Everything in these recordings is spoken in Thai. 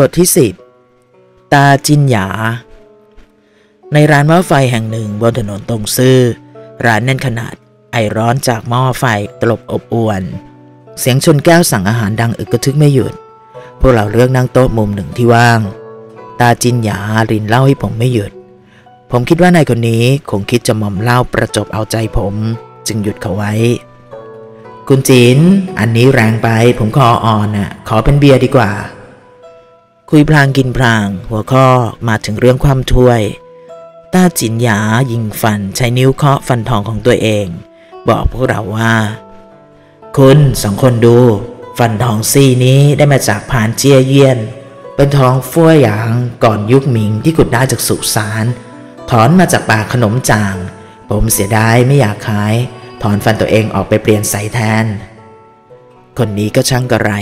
บทที่10ตาจินหยาในร้านหม้อไฟแห่งหนึ่งบนถนนตงซื่อร้านแน่นขนาดไอร้อนจากหม้อไฟตลบอบอวนเสียงชนแก้วสั่งอาหารดังอึกกระทึกไม่หยุดพวกเราเลือกนั่งโต๊ะมุมหนึ่งที่ว่างตาจินหยารินเหล้าให้ผมไม่หยุดผมคิดว่านายคนนี้คงคิดจะมอมเหล้าประจบเอาใจผมจึงหยุดเขาไว้คุณจินอันนี้แรงไปผมคออ่อนน่ะขอเป็นเบียร์ดีกว่าคุยพลางกินพลางหัวข้อมาถึงเรื่องความถ้วยตาจินหยายิงฟันใช้นิ้วเคาะฟันทองของตัวเองบอกพวกเราว่าคุณสองคนดูฟันทองซี่นี้ได้มาจากผานเจียเยียนเป็นทองฟั่วหยางก่อนยุคหมิงที่ขุดได้จากสุสานถอนมาจากป่าขนมจางผมเสียดายไม่อยากขายถอนฟันตัวเองออกไปเปลี่ยนใสแทนคนนี้ก็ช่างกระไร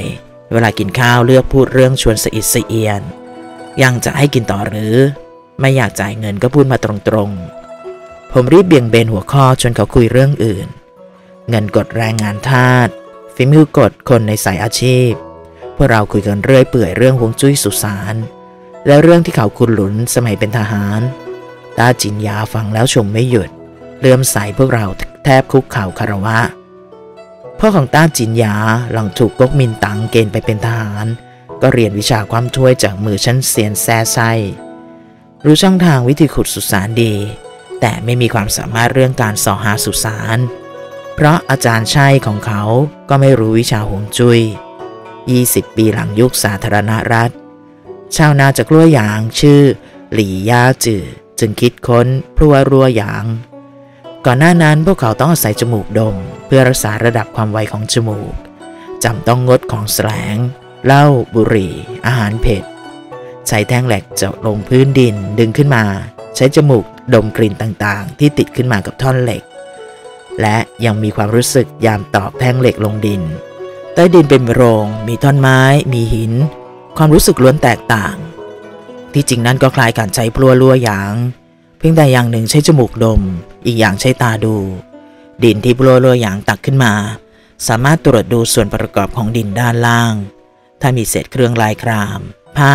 เวลากินข้าวเลือกพูดเรื่องชวนสะอิดสะเอียนยังจะให้กินต่อหรือไม่อยากจ่ายเงินก็พูดมาตรงๆผมรีบเบี่ยงเบนหัวข้อชวนเขาคุยเรื่องอื่นเงินกดแรงงานทาสฝีมือกดคนในสายอาชีพพวกเราคุยกันเรื่อยเปื่อยเรื่องฮวงจุ้ยสุสานและเรื่องที่เขาขุดหลุนสมัยเป็นทหารตาจินยาฟังแล้วชมไม่หยุดเลื่อมใสพวกเราแทบคุกเข่าคารวะพ่อของตาจินยาหลังถูกก๊กมินตั๋งเกณฑ์ไปเป็นทหารก็เรียนวิชาความช่วยจากมือชั้นเซียนแซ่ไซรู้ช่องทางวิธีขุดสุสานดีแต่ไม่มีความสามารถเรื่องการส่อหาสุสานเพราะอาจารย์ชัยของเขาก็ไม่รู้วิชาหวงจุ้ย20 ปีหลังยุคสาธารณรัฐชาวนาจากรั่วหยางชื่อหลี่ย่าจือจึงคิดค้นพลัวรั่วหยางก่อนหน้านั้นพวกเขาต้องอาศัยจมูกดมเพื่อรักษาระดับความไวของจมูกจำต้องงดของแสลงเหล้าบุหรี่อาหารเผ็ดใช้แท่งเหล็กเจาะลงพื้นดินดึงขึ้นมาใช้จมูกดมกลิ่นต่างๆที่ติดขึ้นมากับท่อนเหล็กและยังมีความรู้สึกยามตอกแท่งเหล็กลงดินใต้ดินเป็นโรงมีท่อนไม้มีหินความรู้สึกล้วนแตกต่างที่จริงนั้นก็คล้ายการใช้พลัวรั่วหยางเพียงแต่อย่างหนึ่งใช้จมูกดมอีกอย่างใช้ตาดูดินที่พลัวรั่วหยางตักขึ้นมาสามารถตรวจดูส่วนประกอบของดินด้านล่างถ้ามีเศษเครื่องลายครามผ้า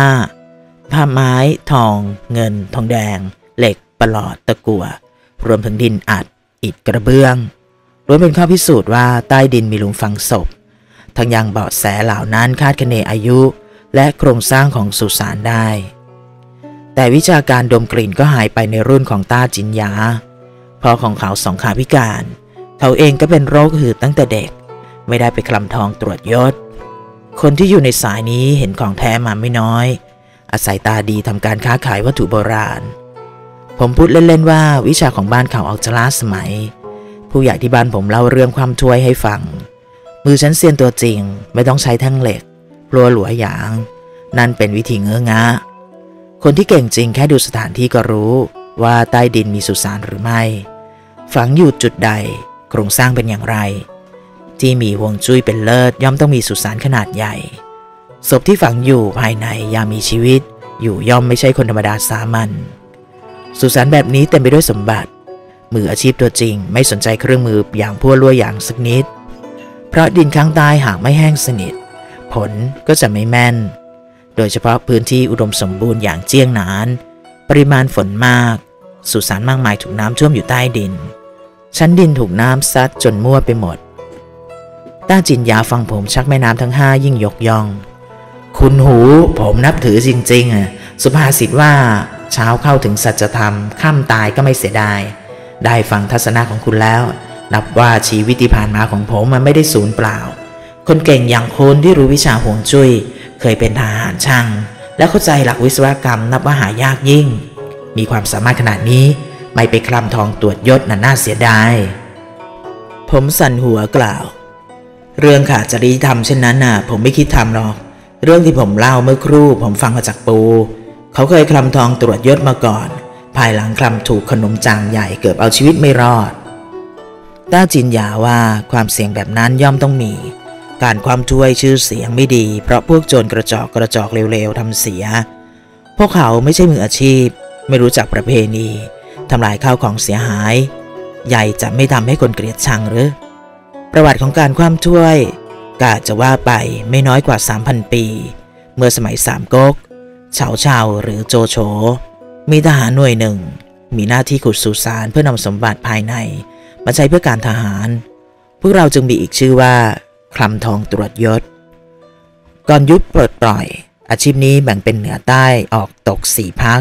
ไม้ทองเงินทองแดงเหล็กปลอดตะกั่วรวมถึงดินอัดอิฐกระเบื้องล้วนเป็นข้อพิสูจน์ว่าใต้ดินมีหลุมฝังศพทั้งยังเบาะแสเหล่านั้นคาดคะเนอายุและโครงสร้างของสุสานได้แต่วิชาการดมกลิ่นก็หายไปในรุ่นของตาจินหยาพ่อของเขาสองขาพิการเขาเองก็เป็นโรคหืดตั้งแต่เด็กไม่ได้ไปคลำทองตรวจยศคนที่อยู่ในสายนี้เห็นของแท้มาไม่น้อยอาศัยตาดีทำการค้าขายวัตถุโบราณผมพูดเล่นๆว่าวิชาของบ้านเขาออกจะล้าสมัยผู้ใหญ่ที่บ้านผมเล่าเรื่องความช่วยให้ฟังมือชั้นเซียนตัวจริงไม่ต้องใช้แท่งเหล็กพลัวหลัวหยางนั่นเป็นวิธีเงื้องะคนที่เก่งจริงแค่ดูสถานที่ก็รู้ว่าใต้ดินมีสุสานหรือไม่ฝังอยู่จุดใดโครงสร้างเป็นอย่างไรที่มีฮวงจุ้ยเป็นเลิศย่อมต้องมีสุสานขนาดใหญ่ศพที่ฝังอยู่ภายในยามมีชีวิตอยู่ย่อมไม่ใช่คนธรรมดาสามัญสุสานแบบนี้เต็มไปด้วยสมบัติมืออาชีพตัวจริงไม่สนใจเครื่องมืออย่างพลัวรั่วหยางสักนิดเพราะดินข้างใต้หากไม่แห้งสนิทผลก็จะไม่แม่นโดยเฉพาะพื้นที่อุดมสมบูรณ์อย่างเจียงหนานปริมาณฝนมากสุสานมากมายถูกน้ำท่วมอยู่ใต้ดินชั้นดินถูกน้ำซัดจนมั่วไปหมดตาจินยาฟังผมชักแม่น้ำทั้งห้ายิ่งยกย่องคุณหูผมนับถือจริงๆอ่ะสุภาษิตว่าเช้าเข้าถึงสัจธรรมค่ำตายก็ไม่เสียดายได้ฟังทัศนะของคุณแล้วนับว่าชีวิตที่ผ่านมาของผมมันไม่ได้สูญเปล่าคนเก่งอย่างคนที่รู้วิชาฮวงจุ้ยเคยเป็นทหารช่างและเข้าใจหลักวิศวกรรมนับว่าหายากยิ่งมีความสามารถขนาดนี้ไม่ไปคลำทองตรวจยศน่าเสียดายผมสั่นหัวกล่าวเรื่องขาดจริยธรรมเช่นนั้นน่ะผมไม่คิดทำหรอกเรื่องที่ผมเล่าเมื่อครู่ผมฟังมาจากปูเขาเคยคลำทองตรวจยศมาก่อนภายหลังคลำถูกขนมจางใหญ่เกือบเอาชีวิตไม่รอดตาจินยาว่าความเสี่ยงแบบนั้นย่อมต้องมีการความช่วยชื่อเสียงไม่ดีเพราะพวกโจรกระจอกเร็วๆทำเสียพวกเขาไม่ใช่มืออาชีพไม่รู้จักประเพณีทำลายข้าวของเสียหายใหญ่จะไม่ทำให้คนเกลียดชังหรือประวัติของการความช่วยกาจะว่าไปไม่น้อยกว่า 3,000 ปีเมื่อสมัยสามก๊ก เฉาเฉาหรือโจโฉมีทหารหน่วยหนึ่งมีหน้าที่ขุดสุสานเพื่อนำสมบัติภายในมาใช้เพื่อการทหารพวกเราจึงมีอีกชื่อว่าคลำทองตรวจยศก่อนยุคปลดปล่อยอาชีพนี้แบ่งเป็นเหนือใต้ออกตกสี่พัก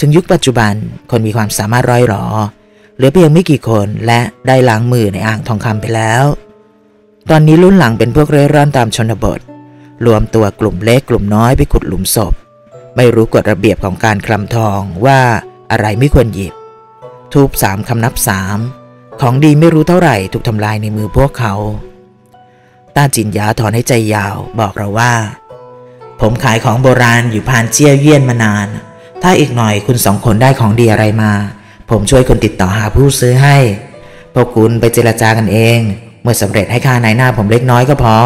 ถึงยุคปัจจุบันคนมีความสามารถร้อยหรอเหลือเพียงไม่กี่คนและได้ล้างมือในอ่างทองคำไปแล้วตอนนี้รุ่นหลังเป็นพวกเร่ร่อนตามชนบทรวมตัวกลุ่มเล็กกลุ่มน้อยไปขุดหลุมศพไม่รู้กฎระเบียบของการคลำทองว่าอะไรไม่ควรหยิบทูบสามคำนับสามของดีไม่รู้เท่าไหร่ถูกทำลายในมือพวกเขาต้าจินยาถอนให้ใจยาวบอกเราว่าผมขายของโบราณอยู่พานเจี้ยเยี่ยนมานานถ้าอีกหน่อยคุณสองคนได้ของดีอะไรมาผมช่วยคนติดต่อหาผู้ซื้อให้พวกคุณไปเจรจากันเองเมื่อสำเร็จให้ค่านายหน้าผมเล็กน้อยก็พอ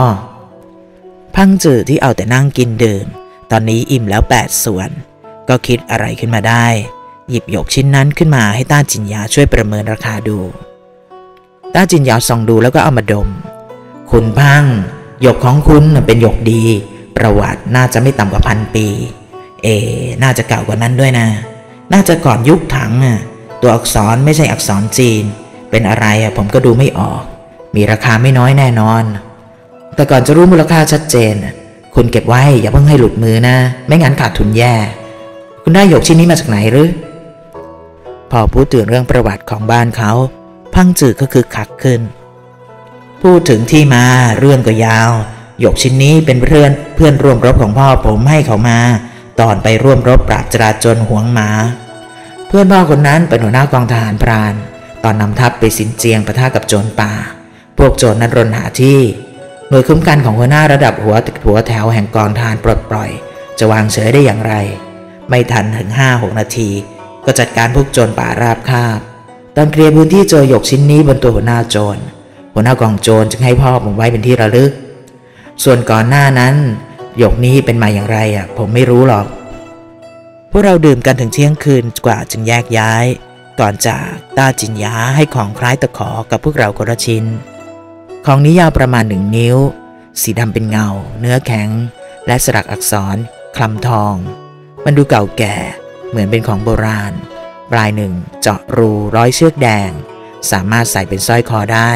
พังจือที่เอาแต่นั่งกินดื่มตอนนี้อิ่มแล้ว8ส่วนก็คิดอะไรขึ้นมาได้หยิบยกชิ้นนั้นขึ้นมาให้ต้าจินยาช่วยประเมินราคาดูต้าจินยาส่องดูแล้วก็เอามาดมคุณพังหยกของคุณเป็นหยกดีประวัติน่าจะไม่ต่ำกว่า1,000 ปีน่าจะเก่ากว่านั้นด้วยนะน่าจะก่อนยุคถังอ่ะตัวอักษรไม่ใช่อักษรจีนเป็นอะไรอ่ะผมก็ดูไม่ออกมีราคาไม่น้อยแน่นอนแต่ก่อนจะรู้มูลค่าชัดเจนคุณเก็บไว้อย่าเพิ่งให้หลุดมือนะไม่งั้นขาดทุนแย่คุณได้หยกชิ้นนี้มาจากไหนหรือพอพูดถึงเรื่องประวัติของบ้านเขาพังจือก็คือคักขึ้นพูดถึงที่มาเรื่องก็ยาวหยกชิ้นนี้เป็นเพื่อนร่วมรบของพ่อผมให้เขามาตอนไปร่วมรบปราบจราจนหวงหมาเพื่อนพ่อคนนั้นเป็นหัวหน้ากองทหารพรานตอนนำทัพไปสินเจียงปะทะกับโจรป่าพวกโจรนั้นรนหาที่หน่วยคุ้มกันของหัวหน้าระดับหัวแถวแห่งกองทหารปลดปล่อยจะวางเฉยได้อย่างไรไม่ทันถึง 5-6 นาทีก็จัดการพวกโจรป่าราบคาบตอนเคลียร์พื้นที่เจอหยกชิ้นนี้บนตัวหัวหน้าโจรหัวหน้ากองโจรจึงให้พ่อผมไว้เป็นที่ระลึกส่วนก่อนหน้านั้นหยกนี้เป็นมาอย่างไรผมไม่รู้หรอกพวกเราดื่มกันถึงเที่ยงคืนกว่าจึงแยกย้ายก่อนจากต้าจินยาให้ของคล้ายตะขอกับพวกเราคนละชิ้นของนี้ยาวประมาณ1 นิ้วสีดำเป็นเงาเนื้อแข็งและสลักอักษรคลำทองมันดูเก่าแก่เหมือนเป็นของโบราณปลายหนึ่งเจาะรูร้อยเชือกแดงสามารถใส่เป็นสร้อยคอได้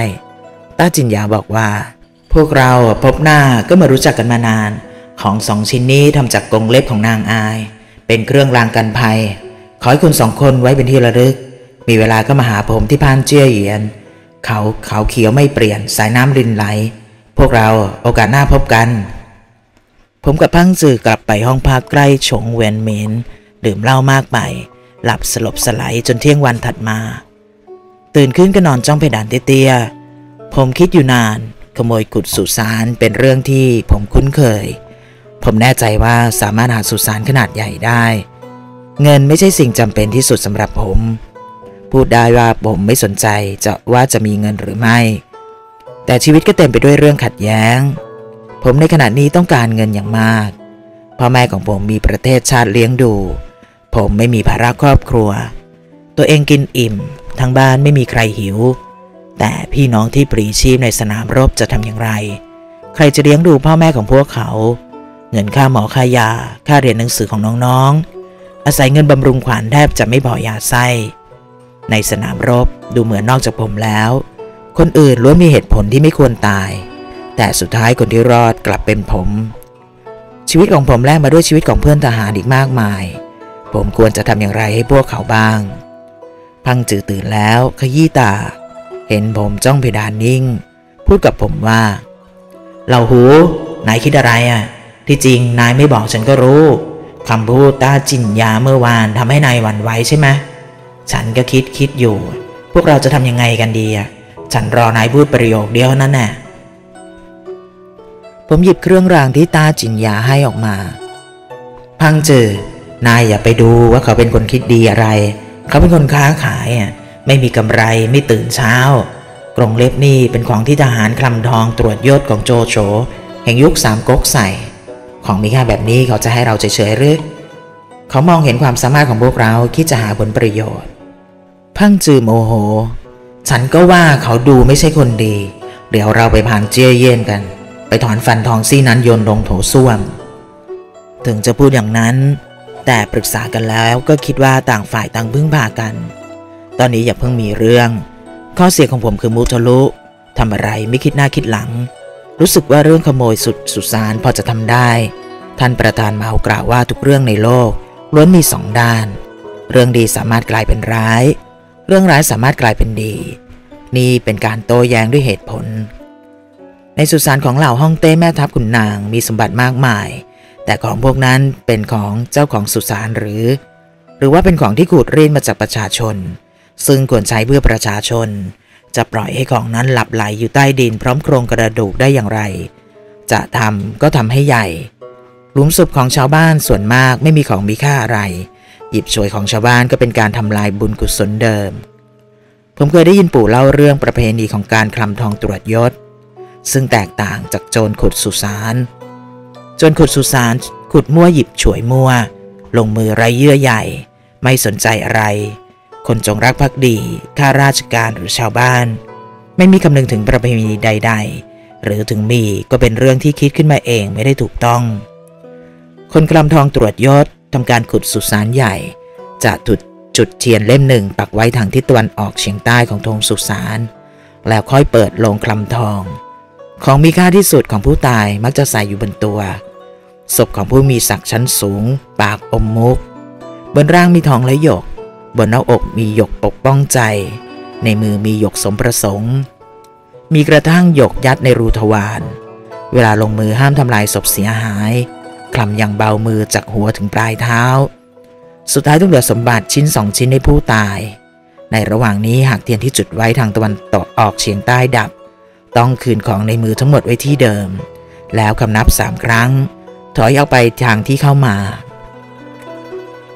ต้าจินยาบอกว่าพวกเราพบหน้าก็มารู้จักกันมานานของ2 ชิ้นนี้ทำจากกรงเล็บของนางอายเป็นเครื่องรางกันภัยขอให้คุณ2 คนไว้เป็นที่ระลึกมีเวลาก็มาหาผมที่พานเจี้ยเหยียนเขาเขียวไม่เปลี่ยนสายน้ำรินไหลพวกเราโอกาสหน้าพบกันผมกับพังจือกลับไปห้องพักใกล้ฉงเวียนเหมินดื่มเหล้ามากไปหลับสลบสลายจนเที่ยงวันถัดมาตื่นขึ้นก็นอนจ้องเพดานเตี้ยๆผมคิดอยู่นานขโมยขุดสุสานเป็นเรื่องที่ผมคุ้นเคยผมแน่ใจว่าสามารถหาสุสานขนาดใหญ่ได้เงินไม่ใช่สิ่งจำเป็นที่สุดสำหรับผมพูดได้ว่าผมไม่สนใจว่าจะมีเงินหรือไม่แต่ชีวิตก็เต็มไปด้วยเรื่องขัดแย้งผมในขณะนี้ต้องการเงินอย่างมากพ่อแม่ของผมมีประเทศชาติเลี้ยงดูผมไม่มีภาระครอบครัวตัวเองกินอิ่มทั้งบ้านไม่มีใครหิวแต่พี่น้องที่ปรีชีพในสนามรบจะทำอย่างไรใครจะเลี้ยงดูพ่อแม่ของพวกเขาเงินค่าหมอค่ายาค่าเรียนหนังสือของน้องๆอาศัยเงินบำรุงขวัญแทบจะไม่พอยาไส้ในสนามรบดูเหมือนนอกจากผมแล้วคนอื่นล้วนมีเหตุผลที่ไม่ควรตายแต่สุดท้ายคนที่รอดกลับเป็นผมชีวิตของผมแลกมาด้วยชีวิตของเพื่อนทหารอีกมากมายผมควรจะทำอย่างไรให้พวกเขาบ้างพังจือตื่นแล้วขยี้ตาเห็นผมจ้องเพดานนิ่งพูดกับผมว่าเหล่าหูนายคิดอะไรที่จริงนายไม่บอกฉันก็รู้คำพูดต้าจินยาเมื่อวานทำให้นายหวั่นไหวใช่ไหมฉันก็คิดอยู่พวกเราจะทำยังไงกันดีฉันรอนายพูดประโยคเดียวนั้นน่ะผมหยิบเครื่องรางที่ต้าจินยาให้ออกมาพังจือนายอย่าไปดูว่าเขาเป็นคนคิดดีอะไรเขาเป็นคนค้าขายไม่มีกำไรไม่ตื่นเช้ากรงเล็บนี่เป็นของที่ทหารคลำทองตรวจยศของโจโฉแห่งยุค3 ก๊กใส่ของมีค่าแบบนี้เขาจะให้เราเฉยๆหรือเขามองเห็นความสามารถของพวกเราคิดจะหาผลประโยชน์พังจือโมโหฉันก็ว่าเขาดูไม่ใช่คนดีเดี๋ยวเราไปผ่านเจี้ยเยี่ยนกันไปถอนฟันทองซี่นั้นโยนลงโถส้วม ถึงจะพูดอย่างนั้นแต่ปรึกษากันแล้วก็คิดว่าต่างฝ่ายต่างพึ่งพากันตอนนี้อย่าเพิ่งมีเรื่องข้อเสียของผมคือมุทะลุทำอะไรไม่คิดหน้าคิดหลังรู้สึกว่าเรื่องขโมยสุสานพอจะทำได้ท่านประธานเมากล่าวว่าทุกเรื่องในโลกล้วนมีสองด้านเรื่องดีสามารถกลายเป็นร้ายเรื่องร้ายสามารถกลายเป็นดีนี่เป็นการโต้แย้งด้วยเหตุผลในสุสานของเหล่าฮ่องเต้แม่ทัพขุนนางมีสมบัติมากมายแต่ของพวกนั้นเป็นของเจ้าของสุสานหรือว่าเป็นของที่ขูดรีดมาจากประชาชนซึ่งควรใช้เพื่อประชาชนจะปล่อยให้ของนั้นหลับไหลอยู่ใต้ดินพร้อมโครงกระดูกได้อย่างไรจะทำก็ทำให้ใหญ่หลุมศพของชาวบ้านส่วนมากไม่มีของมีค่าอะไรหยิบฉวยของชาวบ้านก็เป็นการทำลายบุญกุศลเดิมผมเคยได้ยินปู่เล่าเรื่องประเพณีของการคลำทองตรวจยศซึ่งแตกต่างจากโจรขุดสุสานโจรขุดสุสานขุดมั่วหยิบฉวยมั่วลงมือไร้เยื่อใหญ่ไม่สนใจอะไรคนจงรักภักดีข้าราชการหรือชาวบ้านไม่มีคำนึงถึงประเพณีใดๆหรือถึงมีก็เป็นเรื่องที่คิดขึ้นมาเองไม่ได้ถูกต้องคนกลำทองตรวจยศทำการขุดสุสานใหญ่จะจุดเทียนเล่มหนึ่งปักไว้ทางทิศตะวันออกเฉียงใต้ของธงสุสานแล้วค่อยเปิดโลงคลำทองของมีค่าที่สุดของผู้ตายมักจะใส่อยู่บนตัวศพของผู้มีศักดิ์ชั้นสูงปากอมมุกบนร่างมีทองและหยกบนหน้าอกมีหยกปกป้องใจในมือมีหยกสมประสงค์มีกระทั่งหยกยัดในรูทวารเวลาลงมือห้ามทำลายศพเสียหายคลำอย่างเบามือจากหัวถึงปลายเท้าสุดท้ายต้องเหลือสมบัติชิ้นสองชิ้นให้ผู้ตายในระหว่างนี้หากเทียนที่จุดไว้ทางตะวันตกออกเฉียงใต้ดับต้องคืนของในมือทั้งหมดไว้ที่เดิมแล้วคำนับ3ครั้งถอยออกไปทางที่เข้ามา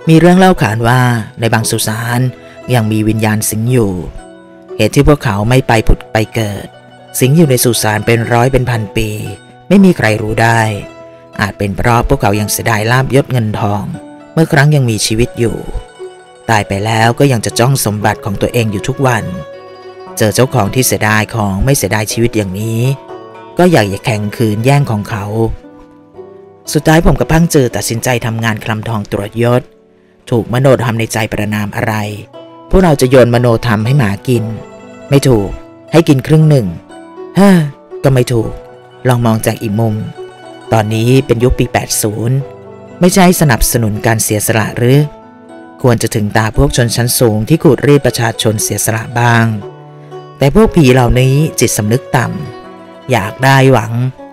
มีเรื่องเล่าขานว่าในบางสุสานยังมีวิญญาณสิงอยู่เหตุที่พวกเขาไม่ไปผุดไปเกิดสิงอยู่ในสุสานเป็นร้อยเป็นพันปีไม่มีใครรู้ได้อาจเป็นเพราะพวกเขายังเสียดายลาภยศเงินทองเมื่อครั้งยังมีชีวิตอยู่ตายไปแล้วก็ยังจะจ้องสมบัติของตัวเองอยู่ทุกวันเจอเจ้าของที่เสียดายของไม่เสียดายชีวิตอย่างนี้ก็อยากจะแข่งขืนแย่งของเขาสุดท้ายผมกับพังจือตัดสินใจทำงานคลำทองตรวจยศถูกมโนธรรมในใจประนามอะไรพวกเราจะโยนมโนธรรมให้หมากินไม่ถูกให้กินครึ่งหนึ่งก็ไม่ถูกลองมองจากอีกมุมตอนนี้เป็นยุคปี80ไม่ใช่สนับสนุนการเสียสละหรือควรจะถึงตาพวกชนชั้นสูงที่ขูดรีดประชาชนเสียสละบ้างแต่พวกผีเหล่านี้จิตสำนึกต่ำอยากได้หวัง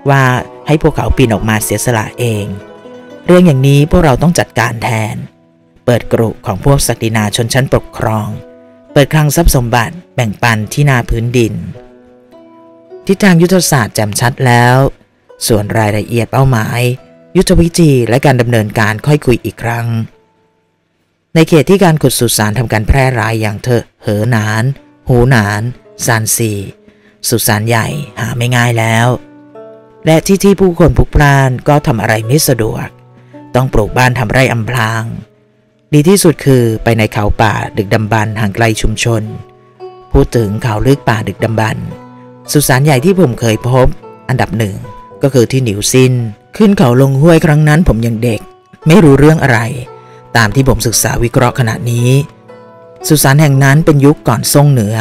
ว่าให้พวกเขาปีนออกมาเสียสละเองเรื่องอย่างนี้พวกเราต้องจัดการแทนเปิดกลุ่มของพวกศักดินาชนชั้นปกครองเปิดคลังทรัพย์สมบัติแบ่งปันที่นาพื้นดินทิศทางยุทธศาสตร์แจ่มชัดแล้วส่วนรายละเอียดเป้าหมายยุทธวิธีและการดำเนินการค่อยคุยอีกครั้งในเขตที่การขุดสุสานทำการแพร่หลายอย่างเหอหนานหูหนานซานซีสุสานใหญ่หาไม่ง่ายแล้วและที่ผู้คนพลุกพล่านก็ทำอะไรไม่สะดวกต้องปลูกบ้านทำไร่อำพรางดีที่สุดคือไปในเขาป่าดึกดำบรรพ์ห่างไกลชุมชนพูดถึงเขาลึกป่าดึกดำบรรพ์สุสานใหญ่ที่ผมเคยพบอันดับหนึ่งก็คือที่หนิวซินขึ้นเขาลงห้วยครั้งนั้นผมยังเด็กไม่รู้เรื่องอะไรตามที่ผมศึกษาวิเคราะห์ขณะนี้สุสานแห่งนั้นเป็นยุคก่อนซ่งเหนือ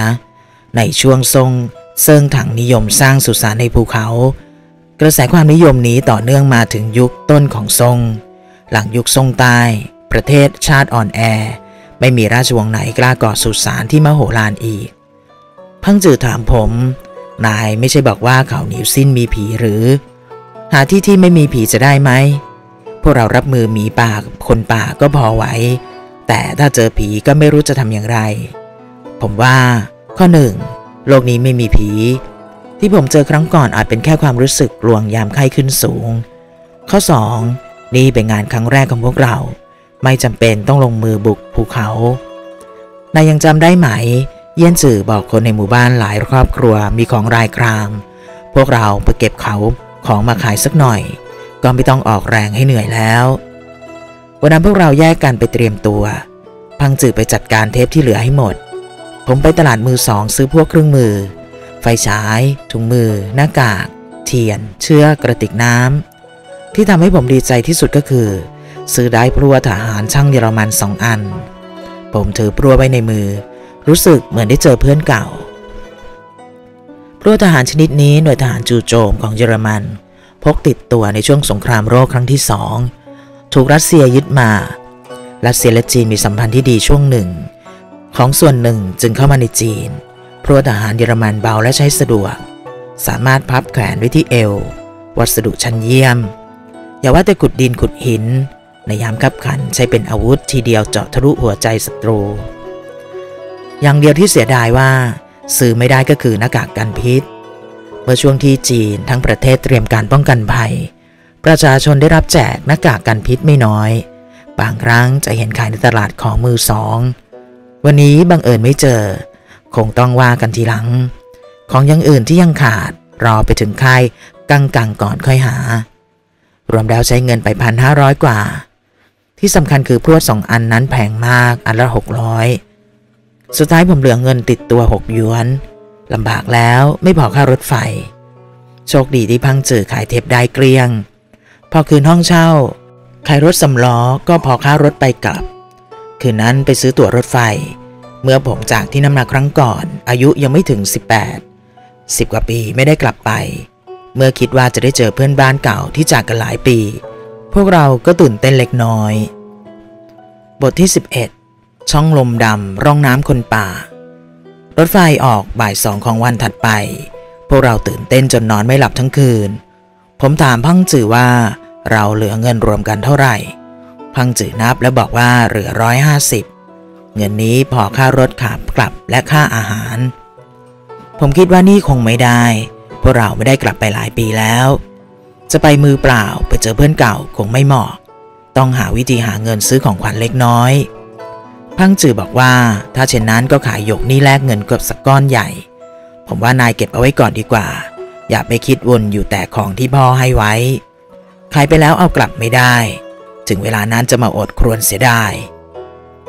ในช่วงซ่งเซิงถังนิยมสร้างสุสานในภูเขากระแสความนิยมนี้ต่อเนื่องมาถึงยุคต้นของซ่งหลังยุคซ่งใต้ประเทศชาติอ่อนแอไม่มีราชวงศ์ไหนกล้าก่อสุสานที่มโหฬารอีกพังจือถามผมนายไม่ใช่บอกว่าเขาหนิวซินมีผีหรือหาที่ไม่มีผีจะได้ไหมพวกเรารับมือหมีป่าคนป่าก็พอไหวแต่ถ้าเจอผีก็ไม่รู้จะทำอย่างไรผมว่าข้อหนึ่งโลกนี้ไม่มีผีที่ผมเจอครั้งก่อนอาจเป็นแค่ความรู้สึกลวงยามไข้ขึ้นสูงข้อ2นี่เป็นงานครั้งแรกของพวกเราไม่จำเป็นต้องลงมือบุกภูเขานายยังจำได้ไหมเยี่ยนจื่อบอกคนในหมู่บ้านหลายครอบครัวมีของรายครามพวกเราไปเก็บเขาของมาขายสักหน่อยก็ไม่ต้องออกแรงให้เหนื่อยแล้ววันนั้นพวกเราแยกกันไปเตรียมตัวพังจื่อไปจัดการเทปที่เหลือให้หมดผมไปตลาดมือสองซื้อพวกเครื่องมือไฟฉายถุงมือหน้ากากเทียนเชือกกระติกน้ำ ที่ทำให้ผมดีใจที่สุดก็คือซื้อได้พลัวทหารช่างเยอรมัน2อันผมถือพลัวไว้ในมือรู้สึกเหมือนได้เจอเพื่อนเก่าพลัวทหารชนิดนี้หน่วยทหารจู่โจมของเยอรมันพกติดตัวในช่วงสงครามโลกครั้งที่2ถูกรัสเซียยึดมารัสเซียและจีนมีสัมพันธ์ที่ดีช่วงหนึ่งของส่วนหนึ่งจึงเข้ามาในจีนพลัวทหารเยอรมันเบาและใช้สะดวกสามารถพับแขวนไว้ที่เอววัสดุชั้นเยี่ยมอย่าว่าแต่ขุดดินขุดหินในยามคับขันใช้เป็นอาวุธทีเดียวเจาะทะลุหัวใจศัตรูอย่างเดียวที่เสียดายว่าซื้อไม่ได้ก็คือหน้ากากกันพิษเมื่อช่วงที่จีนทั้งประเทศเตรียมการป้องกันภัยประชาชนได้รับแจกหน้ากากกันพิษไม่น้อยบางครั้งจะเห็นขายในตลาดของมือสองวันนี้บังเอิญไม่เจอคงต้องว่ากันทีหลังของอย่างอื่นที่ยังขาดรอไปถึงค่ายกังก่อนค่อยหารวมแล้วใช้เงินไป1,500กว่าที่สำคัญคือพลั่ว2อันนั้นแพงมากอันละ600สุดท้ายผมเหลือเงินติดตัว6 หยวนลำบากแล้วไม่พอค่ารถไฟโชคดีที่พังจือขายเทปได้เกลี้ยงพอคืนห้องเช่าขายรถสำล้อก็พอค่ารถไปกลับคืนนั้นไปซื้อตั๋วรถไฟเมื่อผมจากที่นั่นมาครั้งก่อนอายุยังไม่ถึง18 10กว่าปีไม่ได้กลับไปเมื่อคิดว่าจะได้เจอเพื่อนบ้านเก่าที่จากกันหลายปีพวกเราก็ตื่นเต้นเล็กน้อยบทที่11ช่องลมดำร่องน้ำคนป่ารถไฟออกบ่าย 2ของวันถัดไปพวกเราตื่นเต้นจนนอนไม่หลับทั้งคืนผมถามพังจือว่าเราเหลือเงินรวมกันเท่าไหร่พังจือนับและบอกว่าเหลือ150เงินนี้พอค่ารถขากลับและค่าอาหารผมคิดว่านี่คงไม่ได้เพราะเราไม่ได้กลับไปหลายปีแล้วจะไปมือเปล่าไปเจอเพื่อนเก่าคงไม่เหมาะต้องหาวิธีหาเงินซื้อของขวัญเล็กน้อยพังจือบอกว่าถ้าเช่นนั้นก็ขายหยกนี่แลกเงินกับสักก้อนใหญ่ผมว่านายเก็บเอาไว้ก่อนดีกว่าอย่าไปคิดวนอยู่แต่ของที่พ่อให้ไว้ขายไปแล้วเอากลับไม่ได้ถึงเวลานั้นจะมาอดครวญเสียดาย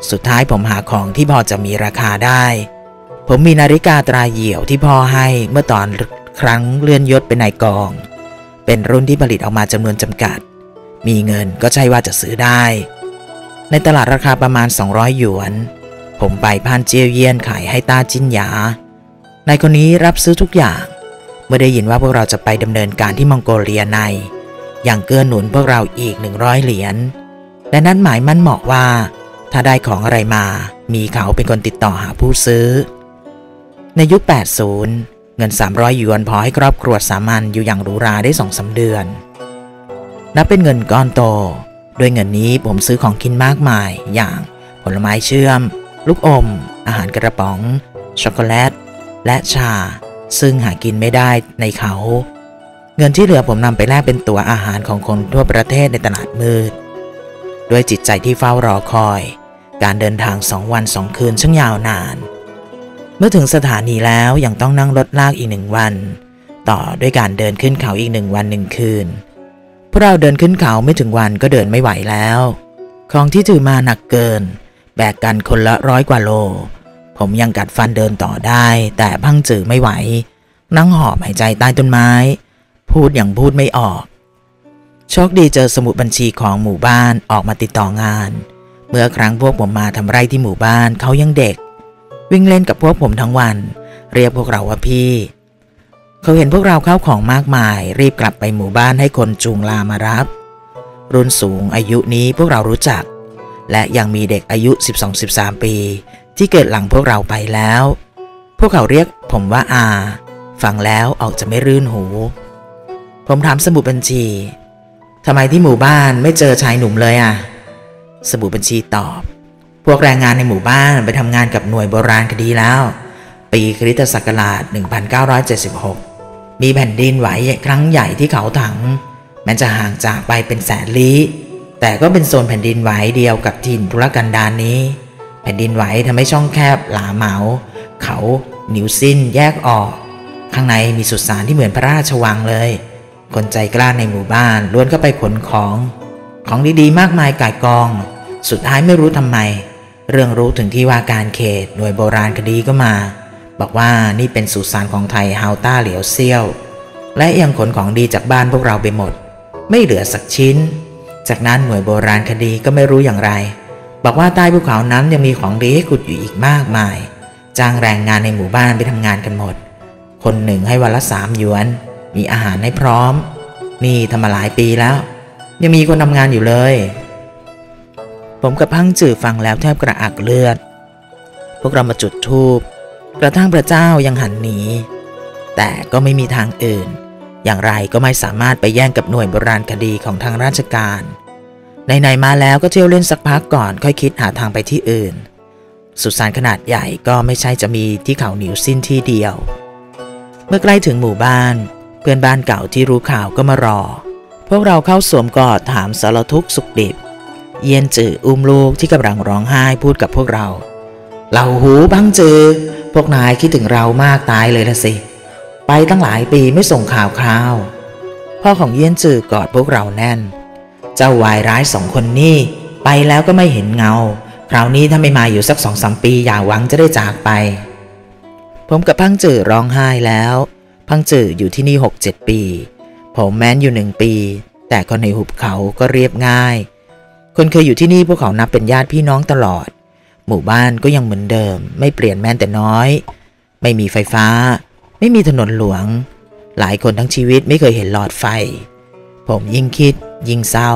สุดท้ายผมหาของที่พอจะมีราคาได้ผมมีนาฬิกาตราเหี่ยวที่พ่อให้เมื่อตอนครั้งเลื่อนยศเป็นนายกองเป็นรุ่นที่ผลิตออกมาจำนวนจำกัดมีเงินก็ใช่ว่าจะซื้อได้ในตลาดราคาประมาณ200 หยวนผมไปผ่านเจียวเยียนขายให้ต้าจินหยานายคนนี้รับซื้อทุกอย่างเมื่อได้ยินว่าพวกเราจะไปดำเนินการที่มองโกเลียในอย่างเกื้อหนุนพวกเราอีก100 เหรียญและนั้นหมายมั่นเหมาะว่าถ้าได้ของอะไรมามีเขาเป็นคนติดต่อหาผู้ซื้อในยุค80เงิน300 หยวนพอให้ครอบครัวสามัญอยู่อย่างหรูหราได้ 2-3 เดือนนับเป็นเงินก้อนโตด้วยเงินนี้ผมซื้อของกินมากมายอย่างผลไม้เชื่อมลูกอมอาหารกระป๋องช็อกโกแลตและชาซึ่งหากินไม่ได้ในเขาเงินที่เหลือผมนำไปแลกเป็นตั๋วอาหารของคนทั่วประเทศในตลาดมืดด้วยจิตใจที่เฝ้ารอคอยการเดินทาง2 วัน 2 คืนช่างยาวนานเมื่อถึงสถานีแล้วยังต้องนั่งรถลากอีก1 วันต่อด้วยการเดินขึ้นเขาอีก1 วัน 1 คืนพวกเราเดินขึ้นเขาไม่ถึงวันก็เดินไม่ไหวแล้วของที่ถือมาหนักเกินแบกกันคนละ100 กว่าโลผมยังกัดฟันเดินต่อได้แต่พังจือไม่ไหวนั่งหอบหายใจใต้ต้นไม้พูดอย่างพูดไม่ออกโชคดีเจอสมุดบัญชีของหมู่บ้านออกมาติดต่องานเมื่อครั้งพวกผมมาทำไร่ที่หมู่บ้านเขายังเด็กวิ่งเล่นกับพวกผมทั้งวันเรียกพวกเราว่าพี่เขาเห็นพวกเราเข้าของมากมายรีบกลับไปหมู่บ้านให้คนจูงลามารับรุ่นสูงอายุนี้พวกเรารู้จักและยังมีเด็กอายุ 12-13 ปีที่เกิดหลังพวกเราไปแล้วพวกเขาเรียกผมว่าอาฟังแล้วออกจะไม่รื่นหูผมถามสมุดบัญชีทำไมที่หมู่บ้านไม่เจอชายหนุ่มเลยอ่ะสมุดบัญชีตอบพวกแรงงานในหมู่บ้านไปทำงานกับหน่วยโบราณคดีแล้วปีคริสตศักราช1976มีแผ่นดินไหวครั้งใหญ่ที่เขาถังแม้จะห่างจากไปเป็น100,000 ลี้แต่ก็เป็นโซนแผ่นดินไหวเดียวกับถิ่นทุรกันดารนี้แผ่นดินไหวทำให้ช่องแคบหลาเหมาเขาหนิวซินแยกออกข้างในมีสุสานที่เหมือนพระราชวังเลยคนใจกล้าในหมู่บ้านล้วนเข้าไปขนของดีๆมากมายก่ายกองสุดท้ายไม่รู้ทำไมเรื่องรู้ถึงที่ว่าการเขตหน่วยโบราณคดีก็มาบอกว่านี่เป็นสุสานของไทยเฮาต้าเหลียวเซี่ยวและยังขนของดีจากบ้านพวกเราไปหมด ไม่เหลือสักชิ้นจากนั้นหน่วยโบราณคดีก็ไม่รู้อย่างไรบอกว่าใต้ภูเขานั้นยังมีของดีให้ขุดอยู่อีกมากมายจ้างแรงงานในหมู่บ้านไปทำงานกันหมดคนหนึ่งให้วันละ3 หยวนมีอาหารให้พร้อมนี่ทำมาหลายปีแล้วยังมีคนทำงานอยู่เลยผมกับพังจื่อฟังแล้วแทบกระอักเลือดพวกเรามาจุดธูปกระทั่งพระเจ้ายังหันหนีแต่ก็ไม่มีทางอื่นอย่างไรก็ไม่สามารถไปแย่งกับหน่วยโบราณคดีของทางราชการไหนๆมาแล้วก็เที่ยวเล่นสักพักก่อนค่อยคิดหาทางไปที่อื่นสุสานขนาดใหญ่ก็ไม่ใช่จะมีที่เขาหนิวสิ้นที่เดียวเมื่อใกล้ถึงหมู่บ้านเพื่อนบ้านเก่าที่รู้ข่าวก็มารอพวกเราเข้าสวมกอดถามสารทุกข์สุขดิบเยียนจื่ออุ้มลูกที่กำลังร้องไห้พูดกับพวกเราเหล่าหูบังจือพวกนายคิดถึงเรามากตายเลยละสิไปตั้งหลายปีไม่ส่งข่าวคราวพ่อของเยียนจื่อกอดพวกเราแน่นเจ้าวายร้าย2 คนนี่ไปแล้วก็ไม่เห็นเงาคราวนี้ถ้าไม่มาอยู่สัก2-3 ปีอย่าหวังจะได้จากไปผมกับพังจื่อร้องไห้แล้วพังจื่ออยู่ที่นี่6-7 ปีผมแม้นอยู่1 ปีแต่คนในหุบเขาก็เรียบง่ายคนเคยอยู่ที่นี่พวกเขานับเป็นญาติพี่น้องตลอดหมู่บ้านก็ยังเหมือนเดิมไม่เปลี่ยนแม้แต่น้อยไม่มีไฟฟ้าไม่มีถนนหลวงหลายคนทั้งชีวิตไม่เคยเห็นหลอดไฟผมยิ่งคิดยิ่งเศร้า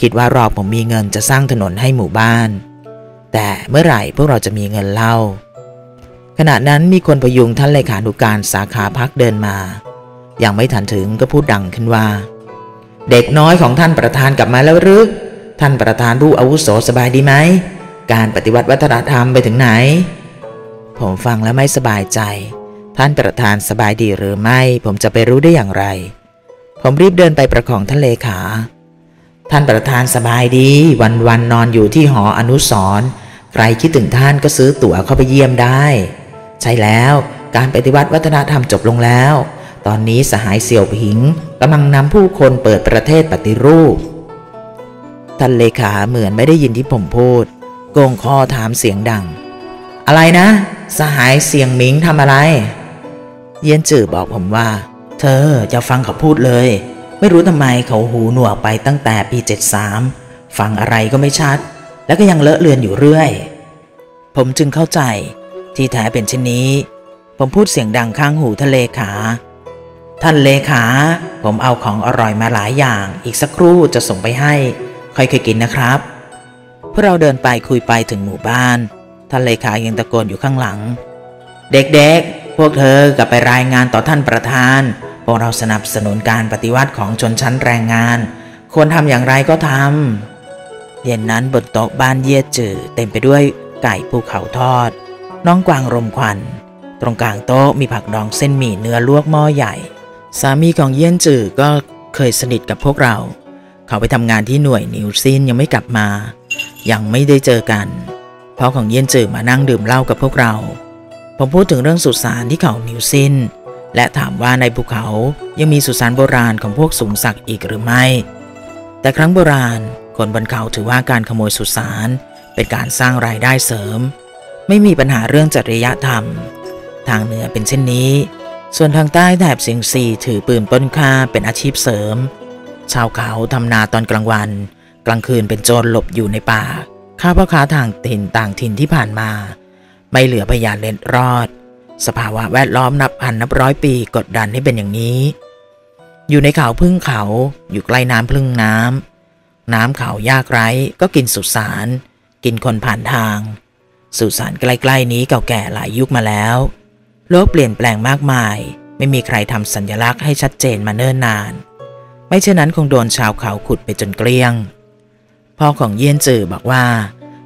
คิดว่ารอผมมีเงินจะสร้างถนนให้หมู่บ้านแต่เมื่อไหร่พวกเราจะมีเงินเล่าขณะนั้นมีคนพยุงท่านเลขานุการสาขาพักเดินมายังไม่ทันถึงก็พูดดังขึ้นว่าเด็กน้อยของท่านประธานกลับมาแล้วหรือท่านประธานผู้อาวุโสสบายดีไหมการปฏิวัติวัฒนธรรมไปถึงไหนผมฟังแล้วไม่สบายใจท่านประธานสบายดีหรือไม่ผมจะไปรู้ได้อย่างไรผมรีบเดินไปประคองท่านเลขาท่านประธานสบายดีวันๆนอนอยู่ที่หออนุสรณ์ใครคิดถึงท่านก็ซื้อตั๋วเข้าไปเยี่ยมได้ใช่แล้วการปฏิวัติวัฒนธรรมจบลงแล้วตอนนี้สหายเสี่ยวผิงกำลังนำผู้คนเปิดประเทศปฏิรูปท่านเลขาเหมือนไม่ได้ยินที่ผมพูดโกงคอถามเสียงดังอะไรนะสหายเสี่ยงหมิงทำอะไรเยียนจื่อบอกผมว่าเธอจะฟังเขาพูดเลยไม่รู้ทำไมเขาหูหนวกไปตั้งแต่ปี73ฟังอะไรก็ไม่ชัดแล้วก็ยังเลอะเลือนอยู่เรื่อยผมจึงเข้าใจที่แท้เป็นเช่นนี้ผมพูดเสียงดังข้างหูท่านเลขาท่านเลขาผมเอาของอร่อยมาหลายอย่างอีกสักครู่จะส่งไปให้ค่อยๆกินนะครับพวกเราเดินไปคุยไปถึงหมู่บ้านท่านเลขายังตะโกนอยู่ข้างหลังเด็กๆพวกเธอกลับไปรายงานต่อท่านประธานพวกเราสนับสนุนการปฏิวัติของชนชั้นแรงงานควรทำอย่างไรก็ทำเย็นนั้นบนโต๊ะบ้านเยี่ยจื่อเต็มไปด้วยไก่ภูเขาทอดน้องกวางรมควันตรงกลางโต๊ะมีผักดองเส้นหมี่เนื้อลวกหม้อใหญ่สามีของเยี่ยจื่อก็เคยสนิทกับพวกเราเขาไปทำงานที่หน่วยนิวซีนยังไม่กลับมายังไม่ได้เจอกันพ่อของเยี่ยนจื่อมานั่งดื่มเหล้ากับพวกเราผมพูดถึงเรื่องสุสานที่เขานิวซินและถามว่าในภูเขายังมีสุสานโบราณของพวกสูงศักดิ์อีกหรือไม่แต่ครั้งโบราณคนบนเขาถือว่าการขโมยสุสานเป็นการสร้างรายได้เสริมไม่มีปัญหาเรื่องจริยธรรมทางเหนือเป็นเช่นนี้ส่วนทางใต้แถบเซียงซีถือปืนปล้นฆ่าเป็นอาชีพเสริมชาวเขาทำนาตอนกลางวันกลางคืนเป็นโจรหลบอยู่ในป่าฆ่าพ่อค้าทางถิ่นต่างถิ่นที่ผ่านมาไม่เหลือพยานเล็ดรอดสภาวะแวดล้อมนับพันนับร้อยปีกดดันให้เป็นอย่างนี้อยู่ในเขาพึ่งเขาอยู่ใกล้น้ำพึ่งน้ำเขายากไร้ก็กินสุสานกินคนผ่านทางสุสานใกล้ๆนี้เก่าแก่หลายยุคมาแล้วโลกเปลี่ยนแปลงมากมายไม่มีใครทำสัญลักษณ์ให้ชัดเจนมาเนิ่นนานไม่เช่นนั้นคงโดนชาวเขาขุดไปจนเกลี้ยงพ่อของเยี่ยนจื่อบอกว่า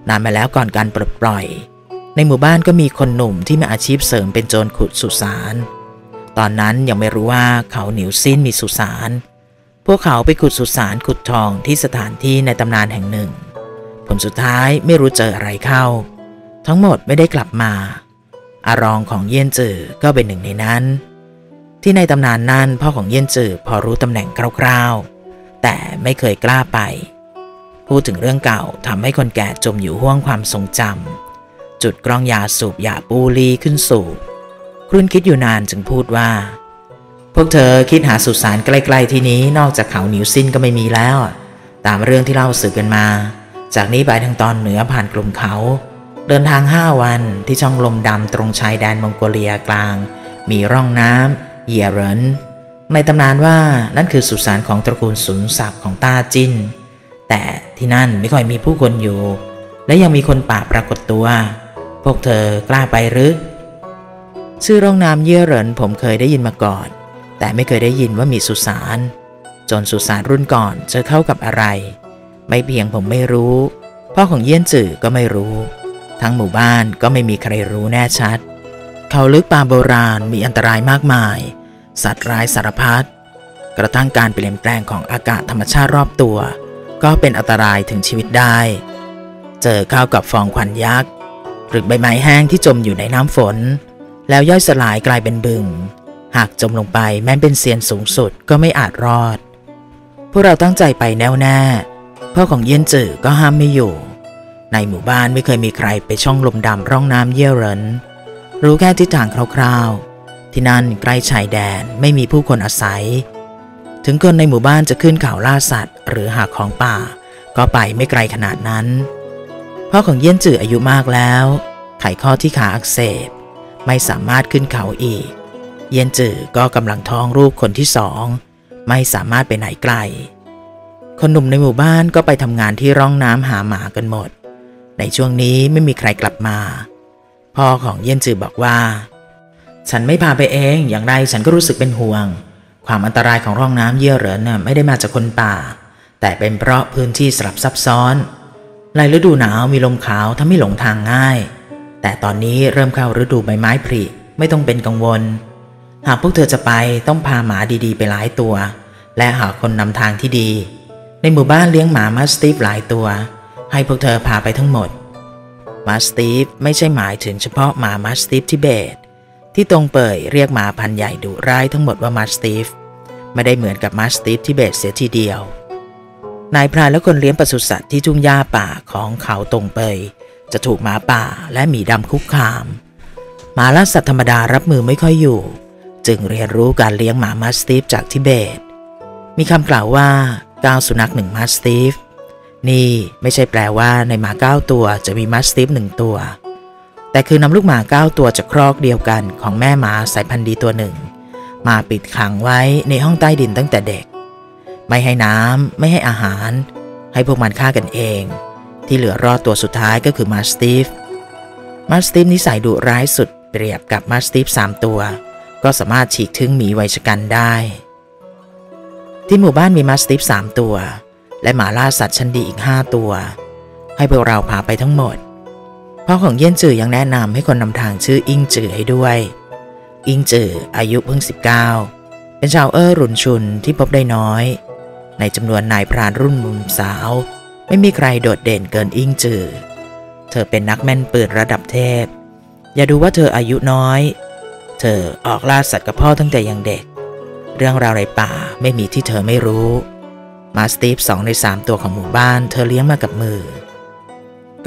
นานมาแล้วก่อนการปลดปล่อยในหมู่บ้านก็มีคนหนุ่มที่มีอาชีพเสริมเป็นโจรขุดสุสานตอนนั้นยังไม่รู้ว่าเขาหนิวซินมีสุสานพวกเขาไปขุดสุสานขุดทองที่สถานที่ในตำนานแห่งหนึ่งผลสุดท้ายไม่รู้เจออะไรเข้าทั้งหมดไม่ได้กลับมาอารองของเยี่ยนจื่อก็เป็นหนึ่งในนั้นที่ในตำนานนั้นพ่อของเยี่ยนจื่อพอรู้ตำแหน่งคร่าวๆแต่ไม่เคยกล้าไปพูดถึงเรื่องเก่าทำให้คนแก่จมอยู่ห้วงความทรงจำจุดกรองยาสูบยาปูลีขึ้นสูบครุ่นคิดอยู่นานจึงพูดว่าพ วกเธอคิดหาสุสานใกล้ๆที่นี้นอกจากเขาหนิวซินก็ไม่มีแล้วตามเรื่องที่เล่าสืบกันมาจากนี้ไปทางตอนเหนือผ่านกลุ่มเขาเดินทาง5วันที่ช่องลมดำตรงชายแดนมองโกเลียกลางมีร่องน้ำเหยียเหรินในตำนานว่านั่นคือสุสานของตระกูลสุนศักดิ์ของต้าจินแต่ที่นั่นไม่ค่อยมีผู้คนอยู่และยังมีคนป่าปรากฏตัวพวกเธอกล้าไปหรือชื่อร่องน้ำเหยียเหรินผมเคยได้ยินมาก่อนแต่ไม่เคยได้ยินว่ามีสุสานจนสุสานรุ่นก่อนเจอเข้ากับอะไรไม่เพียงผมไม่รู้พ่อของเยี่ยนจื่อก็ไม่รู้ทั้งหมู่บ้านก็ไม่มีใครรู้แน่ชัดเขาลึกป่าโบราณมีอันตรายมากมายสัตว์ร้ายสารพัดกระทั่งการเปลี่ยนแปลงของอากาศธรรมชาติรอบตัวก็เป็นอันตรายถึงชีวิตได้เจอเข้ากับฟองควันยักษ์หรือใบไม้แห้งที่จมอยู่ในน้ำฝนแล้วย่อยสลายกลายเป็นบึงหากจมลงไปแม้เป็นเซียนสูงสุดก็ไม่อาจรอดพวกเราตั้งใจไปแน่วแน่พ่อของเยี่ยนจื่อก็ห้ามไม่อยู่ในหมู่บ้านไม่เคยมีใครไปช่องลมดำร่องน้ำเยี่ยเหรินรู้แค่ทิศทางคร่าวๆที่นั่นใกล้ชายแดนไม่มีผู้คนอาศัยถึงคนในหมู่บ้านจะขึ้นเขาล่าสัตว์หรือหาของป่าก็ไปไม่ไกลขนาดนั้นพ่อของเยี่ยนจื่ออายุมากแล้วไขข้อที่ขาอักเสบไม่สามารถขึ้นเขาอีกเยี่ยนจื่อก็กำลังท้องลูกคนที่สองไม่สามารถไปไหนไกลคนหนุ่มในหมู่บ้านก็ไปทำงานที่ร่องน้ำหาหมากันหมดในช่วงนี้ไม่มีใครกลับมาพ่อของเยี่ยนจื่อบอกว่าฉันไม่พาไปเองอย่างไรฉันก็รู้สึกเป็นห่วงความอันตรายของร่องน้ำเยี่ยเหรินไม่ได้มาจากคนป่าแต่เป็นเพราะพื้นที่สลับซับซ้อนในฤดูหนาวมีลมขาวทำให้หลงทางง่ายแต่ตอนนี้เริ่มเข้าฤดูใบไม้ผลิไม่ต้องเป็นกังวลหากพวกเธอจะไปต้องพาหมาดีๆไปหลายตัวและหาคนนำทางที่ดีในหมู่บ้านเลี้ยงหมามัสตีฟหลายตัวให้พวกเธอพาไปทั้งหมดมัสตีฟไม่ใช่หมายถึงเฉพาะหมามัสตีฟทิเบตที่ตรงเป่ยเรียกหมาพันธุ์ใหญ่ดุร้ายทั้งหมดว่ามัสตีฟไม่ได้เหมือนกับมัสตีฟทิเบตเสียทีเดียวนายพรานและคนเลี้ยงปศุสัตว์ที่ทุ่งหญ้าป่าของเขาตรงเป่ยจะถูกหมาป่าและหมีดำคุกคามหมาล่าสัตว์ธรรมดารับมือไม่ค่อยอยู่จึงเรียนรู้การเลี้ยงหมามัสตีฟจากทิเบตมีคำกล่าวว่า9สุนัข1มัสตีฟนี่ไม่ใช่แปลว่าในหมา9ตัวจะมีมัสตีฟ1ตัวแต่คือนำลูกหมา9ตัวจากครอกเดียวกันของแม่หมาสายพันธุ์ดีตัวหนึ่งมาปิดขังไว้ในห้องใต้ดินตั้งแต่เด็กไม่ให้น้ำไม่ให้อาหารให้พวกมันฆ่ากันเองที่เหลือรอดตัวสุดท้ายก็คือมัสตีฟนิสัยดุร้ายสุดเปรียบกับมัสตีฟ3ตัวก็สามารถฉีกถึงหมีไวชกันได้ที่หมู่บ้านมีมัสติฟ3ตัวและหมาล่าสัตว์ชั้นดีอีก5ตัวให้พวกเราพาไปทั้งหมดพ่อของเยี่ยนจื่อยังแนะนำให้คนนำทางชื่ออิงจื่อให้ด้วยอิงจื่ออายุเพิ่ง19เป็นชาวเอ้อหรุนชุนที่พบได้น้อยในจำนวนนายพรานรุ่นหนุ่มสาวไม่มีใครโดดเด่นเกินอิงจื่อเธอเป็นนักแม่นปืนระดับเทพอย่าดูว่าเธออายุน้อยเธอออกล่าสัตว์กับพ่อตั้งแต่ยังเด็กเรื่องราวในป่าไม่มีที่เธอไม่รู้มาสตีฟ2 ใน 3ตัวของหมู่บ้านเธอเลี้ยงมากับมือ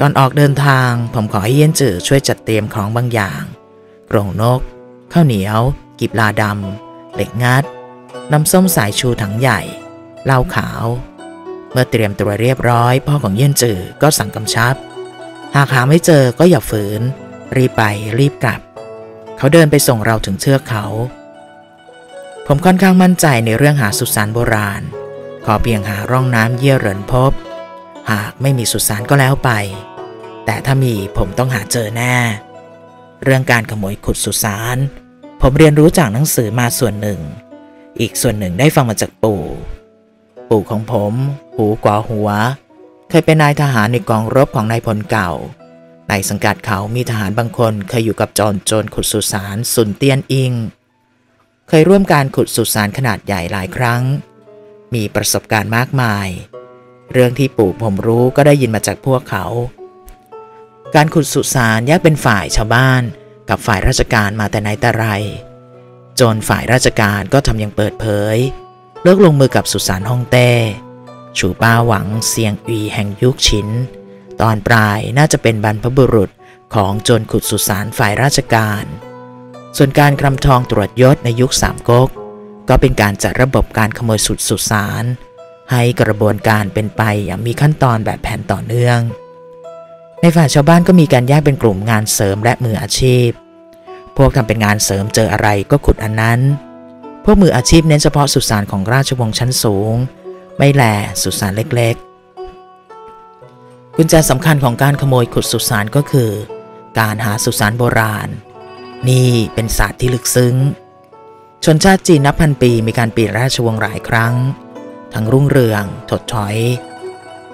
ก่อนออกเดินทางผมขอให้เยี่ยนจื่อช่วยจัดเตรียมของบางอย่างกรงนกข้าวเหนียวกิบลาดำเหล็กงัดน้ำส้มสายชูถังใหญ่เหล้าขาวเมื่อเตรียมตัวเรียบร้อยพ่อของเยี่ยนจื่อก็สั่งกำชับหากหาไม่เจอก็อย่าฝืนรีบไปรีบกลับเขาเดินไปส่งเราถึงเชือกเขาผมค่อนข้างมั่นใจในเรื่องหาสุสานโบราณขอเพียงหาร่องน้ำเยี่ยเหรินพบหากไม่มีสุสานก็แล้วไปแต่ถ้ามีผมต้องหาเจอแน่เรื่องการขโมยขุดสุสานผมเรียนรู้จากหนังสือมาส่วนหนึ่งอีกส่วนหนึ่งได้ฟังมาจากปู่ของผมหูกว่าหัวเคยเป็นนายทหารในกองรบของนายพลเก่าในสังกัดเขามีทหารบางคนเคยอยู่กับโจรขุดสุสานซุนเตี้ยนอิงเคยร่วมการขุดสุสานขนาดใหญ่หลายครั้งมีประสบการณ์มากมายเรื่องที่ปู่ผมรู้ก็ได้ยินมาจากพวกเขาการขุดสุสานแยกเป็นฝ่ายชาวบ้านกับฝ่ายราชการมาแต่ไหนแต่ไรจนฝ่ายราชการก็ทำอย่างเปิดเผยเลิกลงมือกับสุสานฮ่องเต้ชูป้าหวังเซียงอีแห่งยุคฉินตอนปลายน่าจะเป็นบรรพบุรุษของโจรขุดสุสานฝ่ายราชการส่วนการคลำทองตรวจยศในยุคสามก๊ก ก็เป็นการจัดระบบการขโมยสุสานให้กระบวนการเป็นไปอย่างมีขั้นตอนแบบแผนต่อเนื่องในฝ่ายชาวบ้านก็มีการแยกเป็นกลุ่มงานเสริมและมืออาชีพพวกทำเป็นงานเสริมเจออะไรก็ขุดอันนั้นพวกมืออาชีพเน้นเฉพาะสุสานของราชวงศ์ชั้นสูงไม่แลสุสานเล็กๆกุญแจสำคัญของการขโมยขุดสุสานก็คือการหาสุสานโบราณนี่เป็นศาสตร์ที่ลึกซึ้งชนชาติจีนนับพันปีมีการเปลี่ยนราชวงศ์หลายครั้งทั้งรุ่งเรืองถดถอย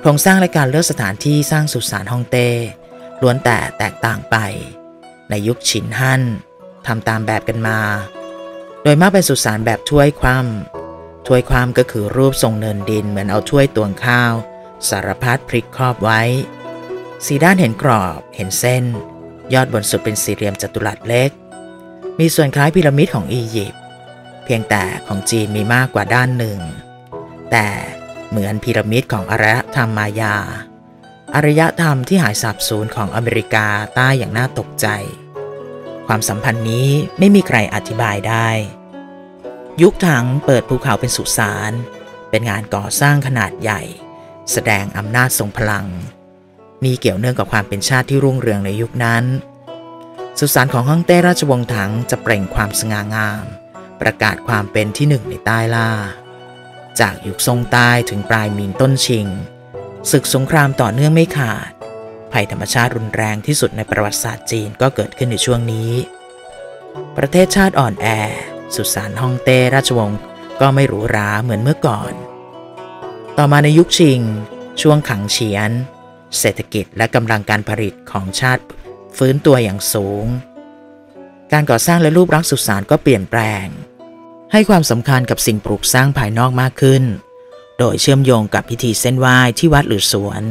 โครงสร้างและการเลือกสถานที่สร้างสุสานฮ่องเต้ล้วนแต่แตกต่างไปในยุคฉินฮั่นทำตามแบบกันมาโดยมากเป็นสุสานแบบถ้วยคว่ำถ้วยคว่ำก็คือรูปทรงเนินดินเหมือนเอาถ้วยตวงข้าวสารพัดพลิกครอบไว้สีด้านเห็นกรอบเห็นเส้นยอดบนสุดเป็นสี่เหลี่ยมจัตุรัสเล็กมีส่วนคล้ายพีระมิดของอียิปต์เพียงแต่ของจีนมีมากกว่าด้านหนึ่งแต่เหมือนพีระมิดของอารยธรรมมายาอารยธรรมที่หายสาบสูญของอเมริกาใต้อย่างน่าตกใจความสัมพันธ์นี้ไม่มีใครอธิบายได้ยุคถังเปิดภูเขาเป็นสุสานเป็นงานก่อสร้างขนาดใหญ่แสดงอำนาจทรงพลังมีเกี่ยวเนื่องกับความเป็นชาติที่รุ่งเรืองในยุคนั้นสุสานของฮ่องเต้ราชวงศ์ถังจะเปล่งความสง่างามประกาศความเป็นที่หนึ่งในใต้ล่าจากยุคซ่งใต้ถึงปลายหมิงต้นชิงศึกสงครามต่อเนื่องไม่ขาดภัยธรรมชาติรุนแรงที่สุดในประวัติศาสตร์จีนก็เกิดขึ้นในช่วงนี้ประเทศชาติอ่อนแอสุสานฮ่องเต้ราชวงศ์ก็ไม่หรูหราเหมือนเมื่อก่อนต่อมาในยุคชิงช่วงขังเฉียนเศรษฐกิจและกำลังการผลิตของชาติฟื้นตัวอย่างสูงการก่อสร้างและรูปลักษณ์สุสานก็เปลี่ยนแปลงให้ความสำคัญกับสิ่งปลูกสร้างภายนอกมากขึ้นโดยเชื่อมโยงกับพิธีเส้นไหว้ที่วัดหรือสวน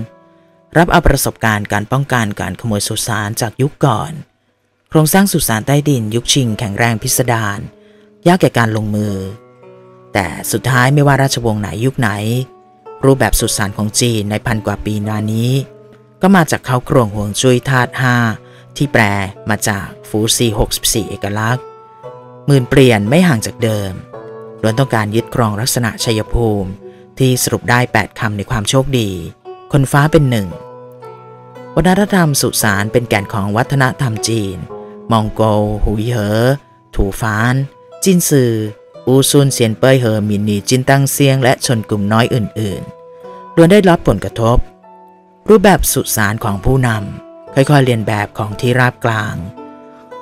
รับเอาประสบการณ์การป้องกันการขโมยสุสานจากยุคก่อนโครงสร้างสุสานใต้ดินยุคชิงแข็งแรงพิสดารยากแก่การลงมือแต่สุดท้ายไม่ว่าราชวงศ์ไหนยุคไหนรูปแบบสุสานของจีนในพันกว่าปีนานี้ก็มาจากเขาโครงห่วงจุ้ยธาตุ5ที่แปลมาจากฟูซี64เอกลักษณ์หมื่นเปลี่ยนไม่ห่างจากเดิมล้วนต้องการยึดครองลักษณะชัยภูมิที่สรุปได้8คำในความโชคดีคนฟ้าเป็นหนึ่งวัฒนธรรมสุสานเป็นแก่นของวัฒนธรรมจีนมองโกลหุยเหอถูฟ้านจินซืออูซุนเซียนเป้ยเหอมินนีจินตังเซียงและชนกลุ่มน้อยอื่นๆล้วนได้รับผลกระทบรูปแบบสุสานของผู้นำค่อยๆเรียนแบบของที่ราบกลาง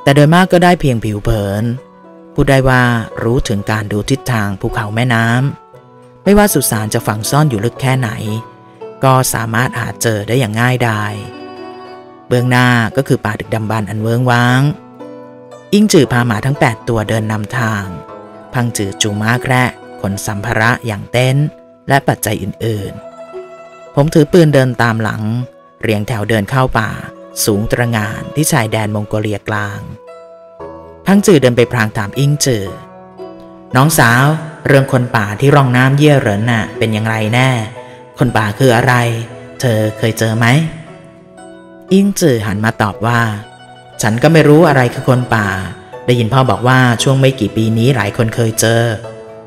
แต่โดยมากก็ได้เพียงผิวเผินพูดได้ว่ารู้ถึงการดูทิศทางภูเขาแม่น้ำไม่ว่าสุสานจะฝังซ่อนอยู่ลึกแค่ไหนก็สามารถหาเจอได้อย่างง่ายดายเบื้องหน้าก็คือป่าดึกดำบรรพ์อันเวิ้งว้างอิงจือพาหมาทั้ง8ตัวเดินนำทางพังจือจูม้าแคระขนสัมภาระอย่างเต็นท์และปัจจัยอื่นๆผมถือปืนเดินตามหลังเรียงแถวเดินเข้าป่าสูงตระหง่านที่ชายแดนมองโกเลียกลางพังจือเดินไปพลางถามอิงจือน้องสาวเรื่องคนป่าที่ร่องน้ำเยี่ยเหรินน่ะเป็นอย่างไรแน่คนป่าคืออะไรเธอเคยเจอไหมอิงจือหันมาตอบว่าฉันก็ไม่รู้อะไรคือคนป่าได้ยินพ่อบอกว่าช่วงไม่กี่ปีนี้หลายคนเคยเจอ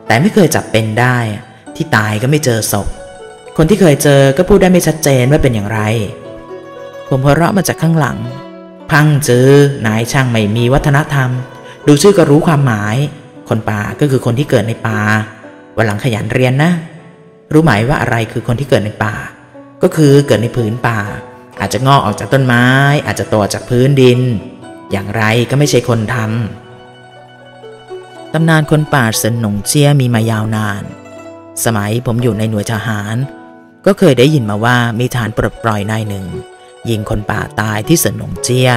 แต่ไม่เคยจับเป็นได้ที่ตายก็ไม่เจอศพคนที่เคยเจอก็พูดได้ไม่ชัดเจนว่าเป็นอย่างไรผมหัวเราะมาจากข้างหลังพังจือนายช่างไม่มีวัฒนธรรมดูชื่อก็รู้ความหมายคนป่าก็คือคนที่เกิดในป่าวันหลังขยันเรียนนะรู้ไหมว่าอะไรคือคนที่เกิดในป่าก็คือเกิดในผืนป่าอาจจะงอกออกจากต้นไม้อาจจะโตจากพื้นดินอย่างไรก็ไม่ใช่คนทำตำนานคนป่าเซินหนงเจี้ยมีมายาวนานสมัยผมอยู่ในหน่วยทหารก็เคยได้ยินมาว่ามีทหารปลดปล่อยนายหนึ่งยิงคนป่าตายที่เซินหนงเจี้ย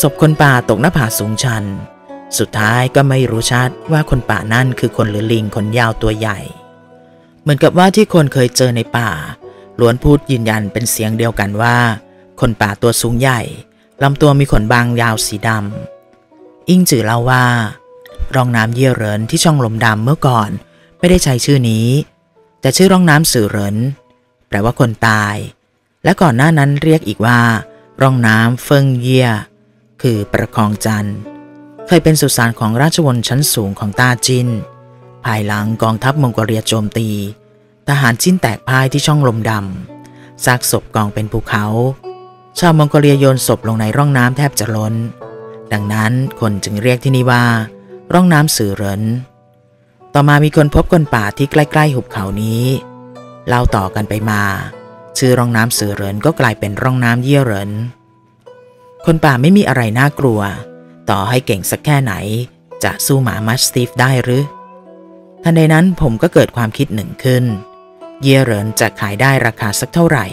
ศพคนป่าตกหน้าผาสูงชันสุดท้ายก็ไม่รู้ชัดว่าคนป่านั่นคือคนหรือลิงขนยาวตัวใหญ่เหมือนกับว่าที่คนเคยเจอในป่าล้วนพูดยืนยันเป็นเสียงเดียวกันว่าคนป่าตัวสูงใหญ่ลำตัวมีขนบางยาวสีดำอิงจือเล่าว่าร่องน้ำเยี่ยเหรินที่ช่องลมดำเมื่อก่อนไม่ได้ใช้ชื่อนี้แต่ชื่อร่องน้ำสื่อเหรินแปลว่าคนตายและก่อนหน้านั้นเรียกอีกว่าร่องน้ำเฟิงเยี่ยคือประคองจันทร์เคยเป็นสุสานของราชวงศ์ชั้นสูงของตาจิน ภายหลังกองทัพมองโกเลียโจมตีทหารชิ้นแตกพ่ายที่ช่องลมดำซากศพกองเป็นภูเขาชาวมองโกเลียโยนศพลงในร่องน้ำแทบจะล้นดังนั้นคนจึงเรียกที่นี่ว่าร่องน้ำสื่อเหรินต่อมามีคนพบคนป่าที่ใกล้ๆหุบเขานี้เล่าต่อกันไปมาชื่อร่องน้ำสื่อเหรินก็กลายเป็นร่องน้ำเยี่ยเหรินคนป่าไม่มีอะไรน่ากลัวต่อให้เก่งสักแค่ไหนจะสู้หมามัสติฟได้หรือทันใดนั้นผมก็เกิดความคิดหนึ่งขึ้นเยี่ยเหรินจะขายได้ราคาสักเท่าไหร่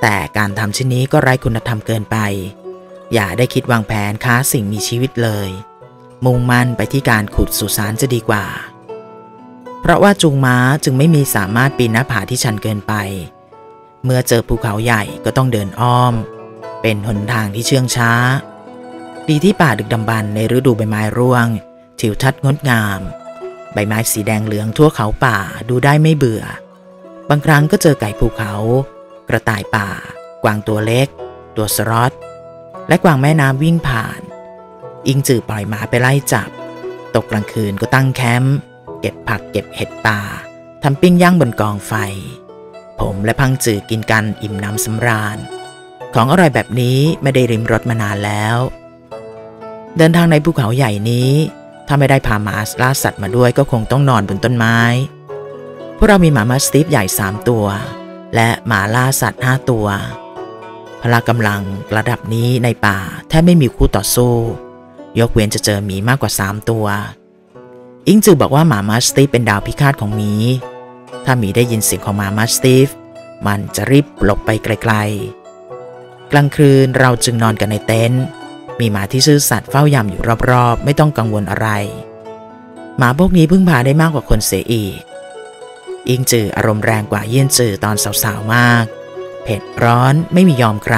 แต่การทำเช่นนี้ก็ไร้คุณธรรมเกินไปอย่าได้คิดวางแผนค้าสิ่งมีชีวิตเลยมุ่งมั่นไปที่การขุดสุสานจะดีกว่าเพราะว่าจูงม้าจึงไม่มีสามารถปีนหน้าผาที่ชันเกินไปเมื่อเจอภูเขาใหญ่ก็ต้องเดินอ้อมเป็นหนทางที่เชื่องช้าดีที่ป่าดึกดำบรรพ์ในฤดูใบไม้ร่วงทิวทัศน์งดงามใบไม้สีแดงเหลืองทั่วเขาป่าดูได้ไม่เบื่อบางครั้งก็เจอไก่ภูเขากระต่ายป่ากวางตัวเล็กตัวสร็อตและกวางแม่น้ำวิ่งผ่านอิงจือปล่อยหมาไปไล่จับตกกลางคืนก็ตั้งแคมป์เก็บผักเก็บเห็ดป่าทำปิ้งย่างบนกองไฟผมและพังจือกินกันอิ่มน้ำสำราญของอร่อยแบบนี้ไม่ได้ริมรถมานานแล้วเดินทางในภูเขาใหญ่นี้ถ้าไม่ได้พาหมาล่าสัตว์มาด้วยก็คงต้องนอนบนต้นไม้พวกเรามีหมามัสติฟใหญ่3ตัวและหมาล่าสัตว์5ตัวพละกำลังระดับนี้ในป่าแทบไม่มีคู่ต่อสู้ยกเว้นจะเจอหมีมากกว่า3ตัวอิงจือบอกว่าหมามัสติฟเป็นดาวพิฆาตของหมีถ้าหมีได้ยินเสียงของหมามัสติฟมันจะรีบหลบไปไกลๆกลางคืนเราจึงนอนกันในเต็นท์มีหมาที่ซื่อสัตย์เฝ้ายามอยู่รอบๆไม่ต้องกังวลอะไรหมาพวกนี้พึ่งพาได้มากกว่าคนเสียอีกอิงจืออารมณ์แรงกว่าเยี่ยนจือตอนสาวๆมากเผ็ดร้อนไม่มียอมใคร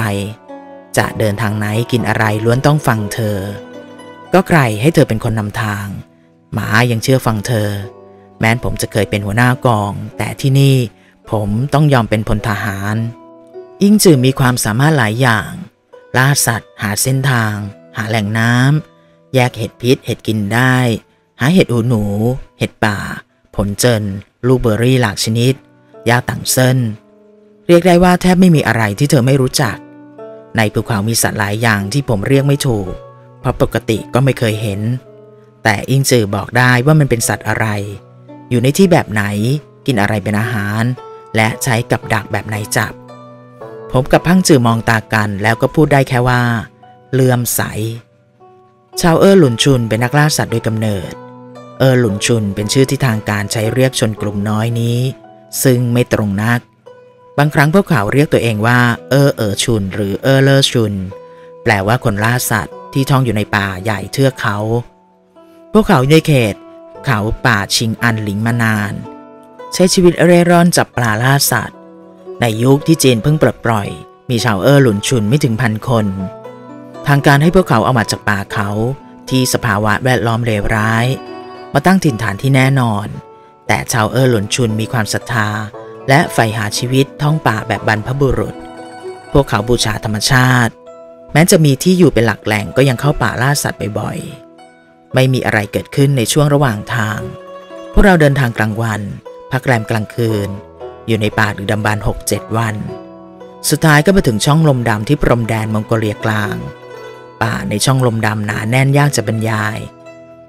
จะเดินทางไหนกินอะไรล้วนต้องฟังเธอก็ใครให้เธอเป็นคนนำทางหมายังเชื่อฟังเธอแม้ผมจะเคยเป็นหัวหน้ากองแต่ที่นี่ผมต้องยอมเป็นพลทหารอิงจือมีความสามารถหลายอย่างล่าสัตว์หาเส้นทางหาแหล่งน้ำแยกเห็ดพิษเห็ดกินได้หาเห็ดหูหนูเห็ดป่าผลเจริญลูเบอร์รี่หลากชนิดยาต่างเส้นเรียกได้ว่าแทบไม่มีอะไรที่เธอไม่รู้จักในภูเขามีสัตว์หลายอย่างที่ผมเรียกไม่ถูกเพราะปกติก็ไม่เคยเห็นแต่อิงจือบอกได้ว่ามันเป็นสัตว์อะไรอยู่ในที่แบบไหนกินอะไรเป็นอาหารและใช้กับดักแบบไหนจับผมกับพังจือมองตากันแล้วก็พูดได้แค่ว่าเลื่อมใสชาวเอ่อหลุนชุนเป็นนักล่าสัตว์โดยกำเนิดเอ่อหลุนชุนเป็นชื่อที่ทางการใช้เรียกชนกลุ่มน้อยนี้ซึ่งไม่ตรงนักบางครั้งพวกเขาเรียกตัวเองว่าเอ่อชุนหรือเอ่อเลอชุนแปลว่าคนล่าสัตว์ที่ท่องอยู่ในป่าใหญ่เทือกเขาพวกเขาอยู่ในเขตเขาป่าชิงอันหลิงมานานใช้ชีวิตเร่ร่อนจับปลาล่าสัตว์ในยุคที่จีนเพิ่งปลดปล่อยมีชาวเอ่อหลุนชุนไม่ถึง1,000 คนทางการให้พวกเขาเอามาจากป่าเขาที่สภาวะแวดล้อมเลวร้ายมาตั้งถิ่นฐานที่แน่นอนแต่ชาวเอ่อหลุนชุนมีความศรัทธาและใฝ่หาชีวิตท่องป่าแบบบรรพบุรุษพวกเขาบูชาธรรมชาติแม้จะมีที่อยู่เป็นหลักแหล่งก็ยังเข้าป่าล่าสัตว์บ่อยๆไม่มีอะไรเกิดขึ้นในช่วงระหว่างทางพวกเราเดินทางกลางวันพักแรมกลางคืนอยู่ในป่าดึกดำบรรพ์ 6-7 วันสุดท้ายก็มาถึงช่องลมดำที่พรมแดนมองโกเลียกลางป่าในช่องลมดำหนาแน่นยากจะบรรยาย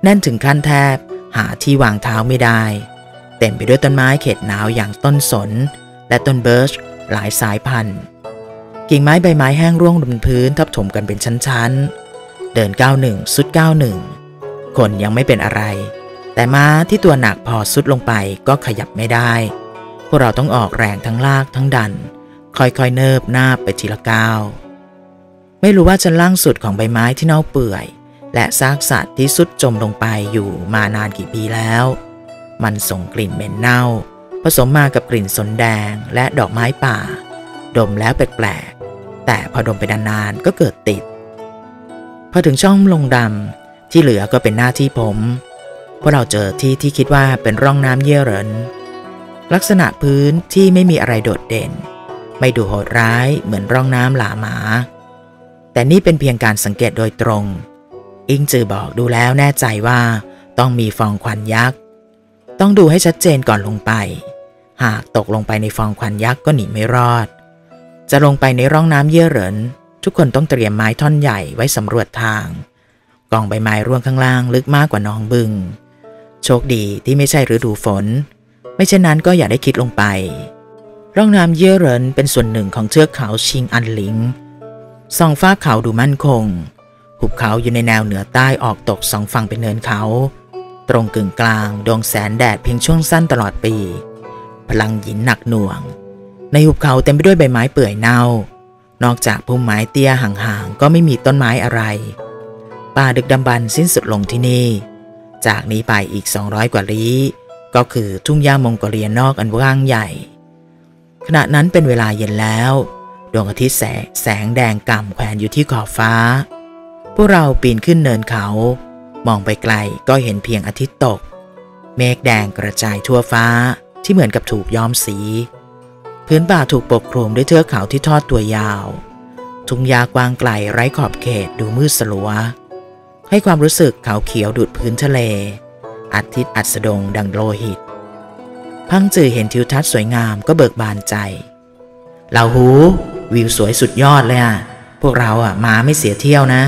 แน่นถึงขั้นแทบหาที่วางเท้าไม่ได้เต็มไปด้วยต้นไม้เขตหนาวอย่างต้นสนและต้นเบิร์ชหลายสายพันธุ์กิ่งไม้ใบไม้แห้งร่วงบนพื้นทับถมกันเป็นชั้นๆเดินก้าวหนึ่งสุดก้าวหนึ่งคนยังไม่เป็นอะไรแต่ม้าที่ตัวหนักพอสุดลงไปก็ขยับไม่ได้พวกเราต้องออกแรงทั้งลากทั้งดันค่อยๆเนิบนาบไปทีละก้าวไม่รู้ว่าชั้นล่างสุดของใบไม้ที่เน่าเปื่อยและซากสัตว์ที่สุดจมลงไปอยู่มานานกี่ปีแล้วมันส่งกลิ่นเหม็นเน่าผสมมากับกลิ่นสนแดงและดอกไม้ป่าดมแล้วแปลกๆแต่พอดมไปนานๆก็เกิดติดพอถึงช่องลงดำที่เหลือก็เป็นหน้าที่ผมพวกเราเจอที่คิดว่าเป็นร่องน้ำเยี่ยเหรินลักษณะพื้นที่ไม่มีอะไรโดดเด่นไม่ดูโหดร้ายเหมือนร่องน้ำหลาหมาแต่นี่เป็นเพียงการสังเกตโดยตรงอิงจือบอกดูแล้วแน่ใจว่าต้องมีฟองควันยักษ์ ต้องดูให้ชัดเจนก่อนลงไปหากตกลงไปในฟองควันยักษ์ก็หนีไม่รอดจะลงไปในร่องน้ำเย่อเหรินทุกคนต้องเตรียมไม้ท่อนใหญ่ไว้สำรวจทางกองใบไม้ร่วงข้างล่างลึกมากกว่าหนองบึงโชคดีที่ไม่ใช่ฤดูฝนไม่เช่นนั้นก็อย่าได้คิดลงไปร่องน้ำเย่อเหรินเป็นส่วนหนึ่งของเทือกเขาชิงอันหลิงสองฝ้าเขาดูมั่นคงหุบเขาอยู่ในแนวเหนือใต้ออกตกสองฝั่งเป็นเนินเขาตรงกึ่งกลางดวงแสนแดดเพียงช่วงสั้นตลอดปีพลังหินหนักหน่วงในหุบเขาเต็มไปด้วยใบไม้เปื่อยเน่านอกจากพุ่มไม้เตี้ยห่างๆก็ไม่มีต้นไม้อะไรป่าดึกดำบรรพ์สิ้นสุดลงที่นี่จากนี้ไปอีก200กว่าลี้ก็คือทุ่งหญ้ามองโกเลียนอกอันกว้างใหญ่ขณะนั้นเป็นเวลาเย็นแล้วดวงอาทิตย์แสงแดงก่ำแขวนอยู่ที่ขอบฟ้าพวกเราปีนขึ้นเนินเขามองไปไกลก็เห็นเพียงอาทิตย์ตกเมฆแดงกระจายทั่วฟ้าที่เหมือนกับถูกย้อมสีพื้นป่าถูกปกคลุมด้วยเทือกเขาที่ทอดตัวยาวทุ่งหญ้ากว้างไกลไร้ขอบเขตดูมืดสลัวให้ความรู้สึกขาวเขียวดูดพื้นทะเลอาทิตย์อัสดงดังโลหิตพังจือเห็นทิวทัศน์สวยงามก็เบิกบานใจเหล่าหูวิวสวยสุดยอดเลยอ่ะพวกเราอ่ะมาไม่เสียเที่ยวนะ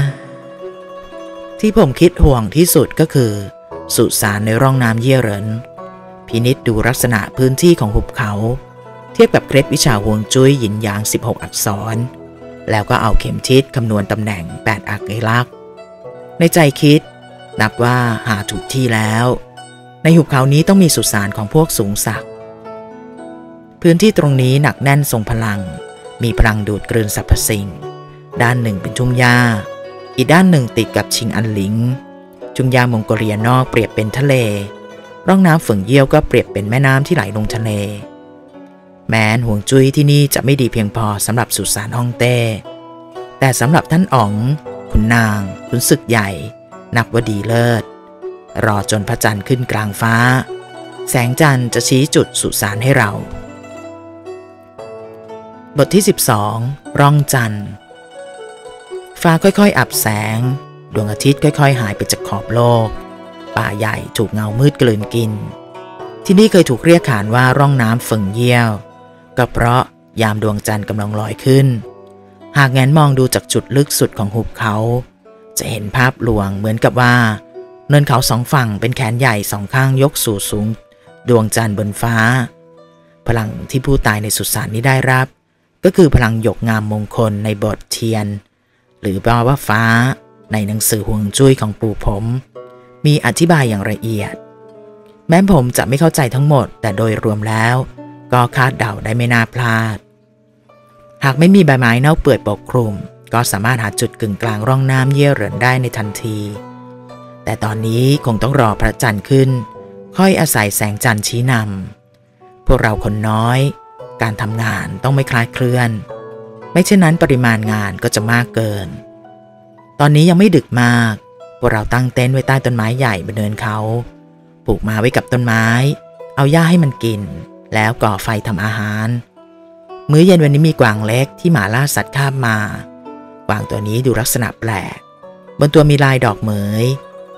ที่ผมคิดห่วงที่สุดก็คือสุสานในร่องน้ำเย่อเหรินพินิจดูลักษณะพื้นที่ของหุบเขาเทียบกับเคล็ดวิชาฮวงจุ้ยหยินหยาง16อักษรแล้วก็เอาเข็มทิศคำนวณตำแหน่ง8อักลักษ์ในใจคิดนับว่าหาถูกที่แล้วในหุบเขานี้ต้องมีสุสานของพวกสูงศักดิ์พื้นที่ตรงนี้หนักแน่นทรงพลังมีพลังดูดกลืนสรรพสิ่งด้านหนึ่งเป็นทุ่งหญ้าอีกด้านหนึ่งติดกับชิงอันหลิงทุ่งหญ้ามองโกเลียนอกเปรียบเป็นทะเลร่องน้ำฝนเยี่ยวก็เปรียบเป็นแม่น้ำที่ไหลลงทะเลแม้นห่วงจุ้ยที่นี่จะไม่ดีเพียงพอสำหรับสุสานฮ่องเต้แต่สำหรับท่านอ๋องขุนนางขุนศึกใหญ่นับว่าดีเลิศรอจนพระจันทร์ขึ้นกลางฟ้าแสงจันทร์จะชี้จุดสุสานให้เราบทที่12ร่องจันทร์ฟ้าค่อยๆอับแสงดวงอาทิตย์ค่อยๆหายไปจากขอบโลกป่าใหญ่ถูกเงามืดกลืนกินที่นี่เคยถูกเรียกขานว่าร่องน้ำฝงเยี่ยวก็เพราะยามดวงจันทร์กำลังลอยขึ้นหากแงนมองดูจากจุดลึกสุดของหุบเขาจะเห็นภาพลวงเหมือนกับว่าเนินเขาสองฝั่งเป็นแขนใหญ่สองข้างยกสู่สูงดวงจันทร์บนฟ้าพลังที่ผู้ตายในสุสานนี้ได้รับก็คือพลังหยกงามมงคลในบทเทียนหรือแปลว่าฟ้าในหนังสือฮวงจุ้ยของปู่ผมมีอธิบายอย่างละเอียดแม้ผมจะไม่เข้าใจทั้งหมดแต่โดยรวมแล้วก็คาดเดาได้ไม่น่าพลาดหากไม่มีใบไม้เน่าเปื่อยปกคลุมก็สามารถหาจุดกึ่งกลางร่องน้ำเย่อเหรินได้ในทันทีแต่ตอนนี้คงต้องรอพระจันทร์ขึ้นค่อยอาศัยแสงจันทร์ชี้นำพวกเราคนน้อยการทำงานต้องไม่คลาดเคลื่อนไม่เช่นนั้นปริมาณงานก็จะมากเกินตอนนี้ยังไม่ดึกมากพวกเราตั้งเต็นท์ไว้ใต้ต้นไม้ใหญ่บนเนินเขาปลูกมาไว้กับต้นไม้เอาหญ้าให้มันกินแล้วก่อไฟทำอาหารมื้อเย็นวันนี้มีกวางเล็กที่หมาล่าสัตว์ข้ามมากวางตัวนี้ดูลักษณะแปลกบนตัวมีลายดอกเหมย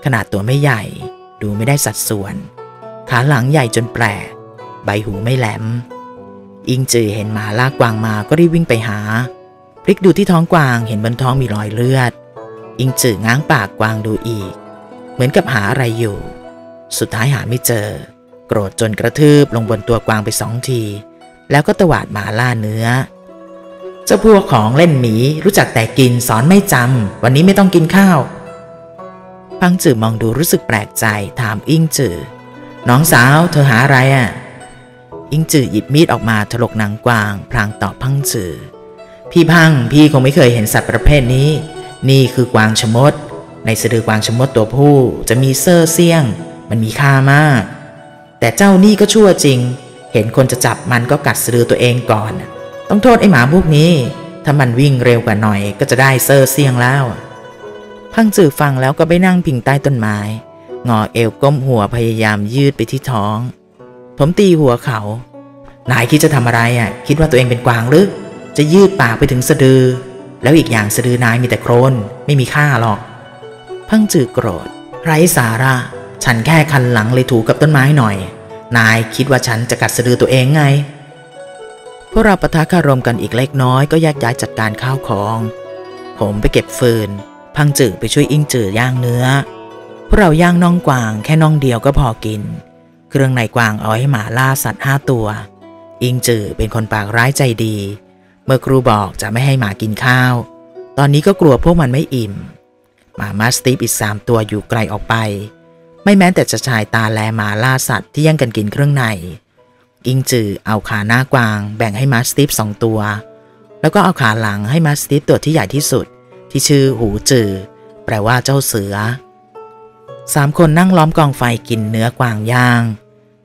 ขนาดตัวไม่ใหญ่ดูไม่ได้สัดส่วนขาหลังใหญ่จนแปลกใบหูไม่แหลมอิงจือเห็นหมาลากกวางมาก็รีบวิ่งไปหาพลิกดูที่ท้องกวางเห็นบนท้องมีรอยเลือดอิงจือง้างปากกวางดูอีกเหมือนกับหาอะไรอยู่สุดท้ายหาไม่เจอโกรธจนกระทืบลงบนตัวกวางไป2 ทีแล้วก็ตวาดหมาล่าเนื้อเจ้าพวกของเล่นหมีรู้จักแต่กินสอนไม่จำวันนี้ไม่ต้องกินข้าวพังจือมองดูรู้สึกแปลกใจถามอิงจือน้องสาวเธอหาอะไรอ่ะอิงจือหยิบมีดออกมาถลกหนังกวางพลางตอบพังจือพี่พังพี่คงไม่เคยเห็นสัตว์ประเภทนี้นี่คือกวางชมดในสะดือกวางชมดตัวผู้จะมีเซ่อเสี้ยงมันมีค่ามากแต่เจ้านี่ก็ชั่วจริงเห็นคนจะจับมันก็กัดสะดือตัวเองก่อนต้องโทษไอ้หมาพวกนี้ถ้ามันวิ่งเร็วกว่าหน่อยก็จะได้เซ่อเสียงแล้วพังจือฟังแล้วก็ไปนั่งพิงใต้ต้นไม้งอเอวก้มหัวพยายามยืดไปที่ท้องผมตีหัวเขานายคิดจะทำอะไรอ่ะคิดว่าตัวเองเป็นกวางหรือจะยืดปากไปถึงสะดือแล้วอีกอย่างสะดือนายมีแต่โคลนไม่มีค่าหรอกพังจือโกรธไร้สาระฉันแค่คันหลังเลยถูกับต้นไม้หน่อย นายคิดว่าฉันจะกัดสะดือตัวเองไงพวกเราปะทะคารมกันอีกเล็กน้อยก็แยกย้ายจัดการข้าวของผมไปเก็บฟืนพังจืดไปช่วยอิ่งจืดย่างเนื้อพวกเราย่างน่องกวางแค่น่องเดียวก็พอกินเครื่องในกวางเอาให้หมาล่าสัตว์5 ตัวอิ่งจืดเป็นคนปากร้ายใจดีเมื่อครูบอกจะไม่ให้หมากินข้าวตอนนี้ก็กลัวพวกมันไม่อิ่มหมามาสติฟอีก3 ตัวอยู่ไกลออกไปไม่แม้แต่จะชายตาแลหมาล่าสัตว์ที่แย่งกันกินเครื่องในอิ่งจืดเอาขาหน้ากวางแบ่งให้มาสติฟ2 ตัวแล้วก็เอาขาหลังให้มาสติฟตัวที่ใหญ่ที่สุดที่ชื่อหูจือแปลว่าเจ้าเสือ3 คนนั่งล้อมกองไฟกินเนื้อกวางย่าง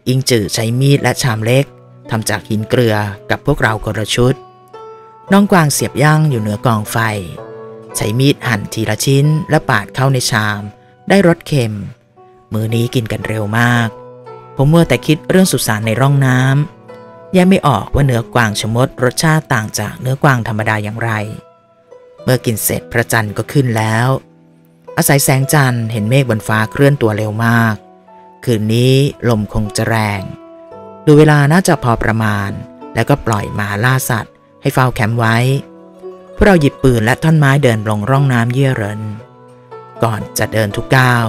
อิงจือใช้มีดและชามเล็กทำจากหินเกลือกับพวกเราคนละชุดน้องกวางเสียบย่างอยู่เหนือกองไฟใช้มีดหั่นทีละชิ้นและปาดเข้าในชามได้รสเค็มมื้อนี้กินกันเร็วมากผมมัวแต่คิดเรื่องสุสานในร่องน้ำแยกไม่ออกว่าเนื้อกวางชมดรสชาติต่างจากเนื้อกวางธรรมดาอย่างไรเมื่อกินเสร็จพระจันทร์ก็ขึ้นแล้วอาศัยแสงจันทร์เห็นเมฆบนฟ้าเคลื่อนตัวเร็วมากคืนนี้ลมคงจะแรงดูเวลาน่าจะพอประมาณแล้วก็ปล่อยหมาล่าสัตว์ให้เฝ้าแคมป์ไว้พวกเราหยิบปืนและท่อนไม้เดินลงร่องน้ำเยี่ยเรินก่อนจะเดินทุกก้าว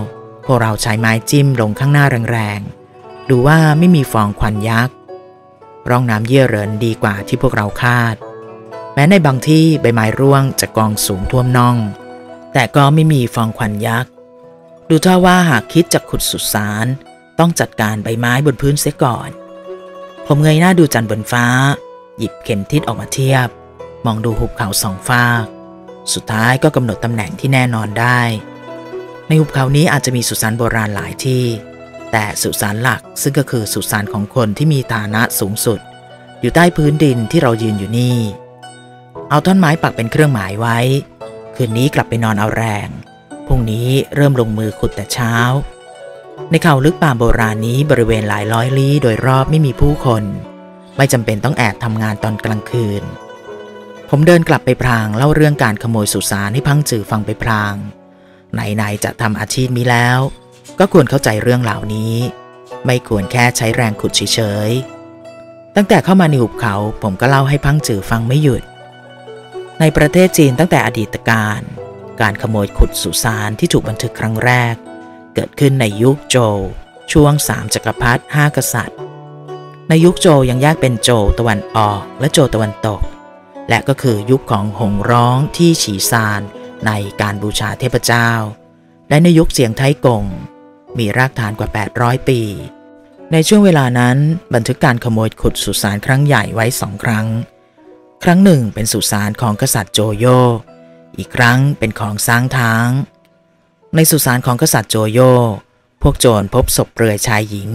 พวกเราใช้ไม้จิ้มลงข้างหน้าแรงๆดูว่าไม่มีฟองควันยักษ์ร่องน้ำเยี่ยเรินดีกว่าที่พวกเราคาดแม้ในบางที่ใบไม้ร่วงจะกองสูงท่วมน่องแต่ก็ไม่มีฟองควันยักษ์ดูท่าว่าหากคิดจะขุดสุสานต้องจัดการใบไม้บนพื้นเสียก่อนผมเงยหน้าดูจันทร์บนฟ้าหยิบเข็มทิศออกมาเทียบมองดูหุบเขา2 ฝากสุดท้ายก็กำหนดตำแหน่งที่แน่นอนได้ในหุบเขานี้อาจจะมีสุสานโบราณหลายที่แต่สุสานหลักซึ่งก็คือสุสานของคนที่มีฐานะสูงสุดอยู่ใต้พื้นดินที่เรายืนอยู่นี่เอาท่อนไม้ปักเป็นเครื่องหมายไว้คืนนี้กลับไปนอนเอาแรงพรุ่งนี้เริ่มลงมือขุดแต่เช้าในเขาลึกป่าโบราณนี้บริเวณหลายร้อยลี้โดยรอบไม่มีผู้คนไม่จำเป็นต้องแอบทำงานตอนกลางคืนผมเดินกลับไปพลางเล่าเรื่องการขโมยสุสานให้พังจือฟังไปพลางไหนๆจะทำอาชีพนี้แล้วก็ควรเข้าใจเรื่องเหล่านี้ไม่ควรแค่ใช้แรงขุดเฉยๆตั้งแต่เข้ามาในหุบเขาผมก็เล่าให้พังจือฟังไม่หยุดในประเทศจีนตั้งแต่อดีตการขโมยขุดสุสานที่ถูกบันทึกครั้งแรกเกิดขึ้นในยุคโจวช่วง3 จักรพรรดิ 5 กษัตริย์ในยุคโจวยังแยกเป็นโจวตะวันออกและโจวตะวันตกและก็คือยุคของหงร้องที่ฉีซานในการบูชาเทพเจ้าและในยุคเสียงไทกงมีรากฐานกว่า800 ปีในช่วงเวลานั้นบันทึกการขโมยขุดสุสานครั้งใหญ่ไว้2 ครั้งครั้งหนึ่งเป็นสุสานของกษัตริย์โจโยอีกครั้งเป็นของซ้างท้างในสุสานของกษัตริย์โจโยพวกโจรพบศพเปลือยชายหญิง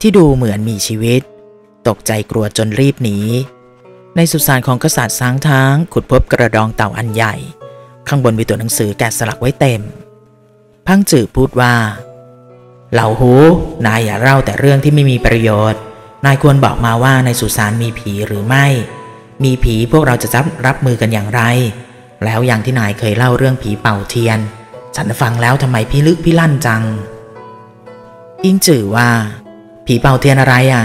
ที่ดูเหมือนมีชีวิตตกใจกลัวจนรีบหนีในสุสานของกษัตริย์ซ้างท้างขุดพบกระดองเต่าอันใหญ่ข้างบนมีตัวหนังสือแกะสลักไว้เต็มพังจือพูดว่าเหล่าหูนายอย่าเล่าแต่เรื่องที่ไม่มีประโยชน์นายควรบอกมาว่าในสุสานมีผีหรือไม่มีผีพวกเราจะรับมือกันอย่างไรแล้วอย่างที่นายเคยเล่าเรื่องผีเป่าเทียนฉันฟังแล้วทำไมพี่ลึกพี่ลั่นจังอิงจือว่าผีเป่าเทียนอะไรอ่ะ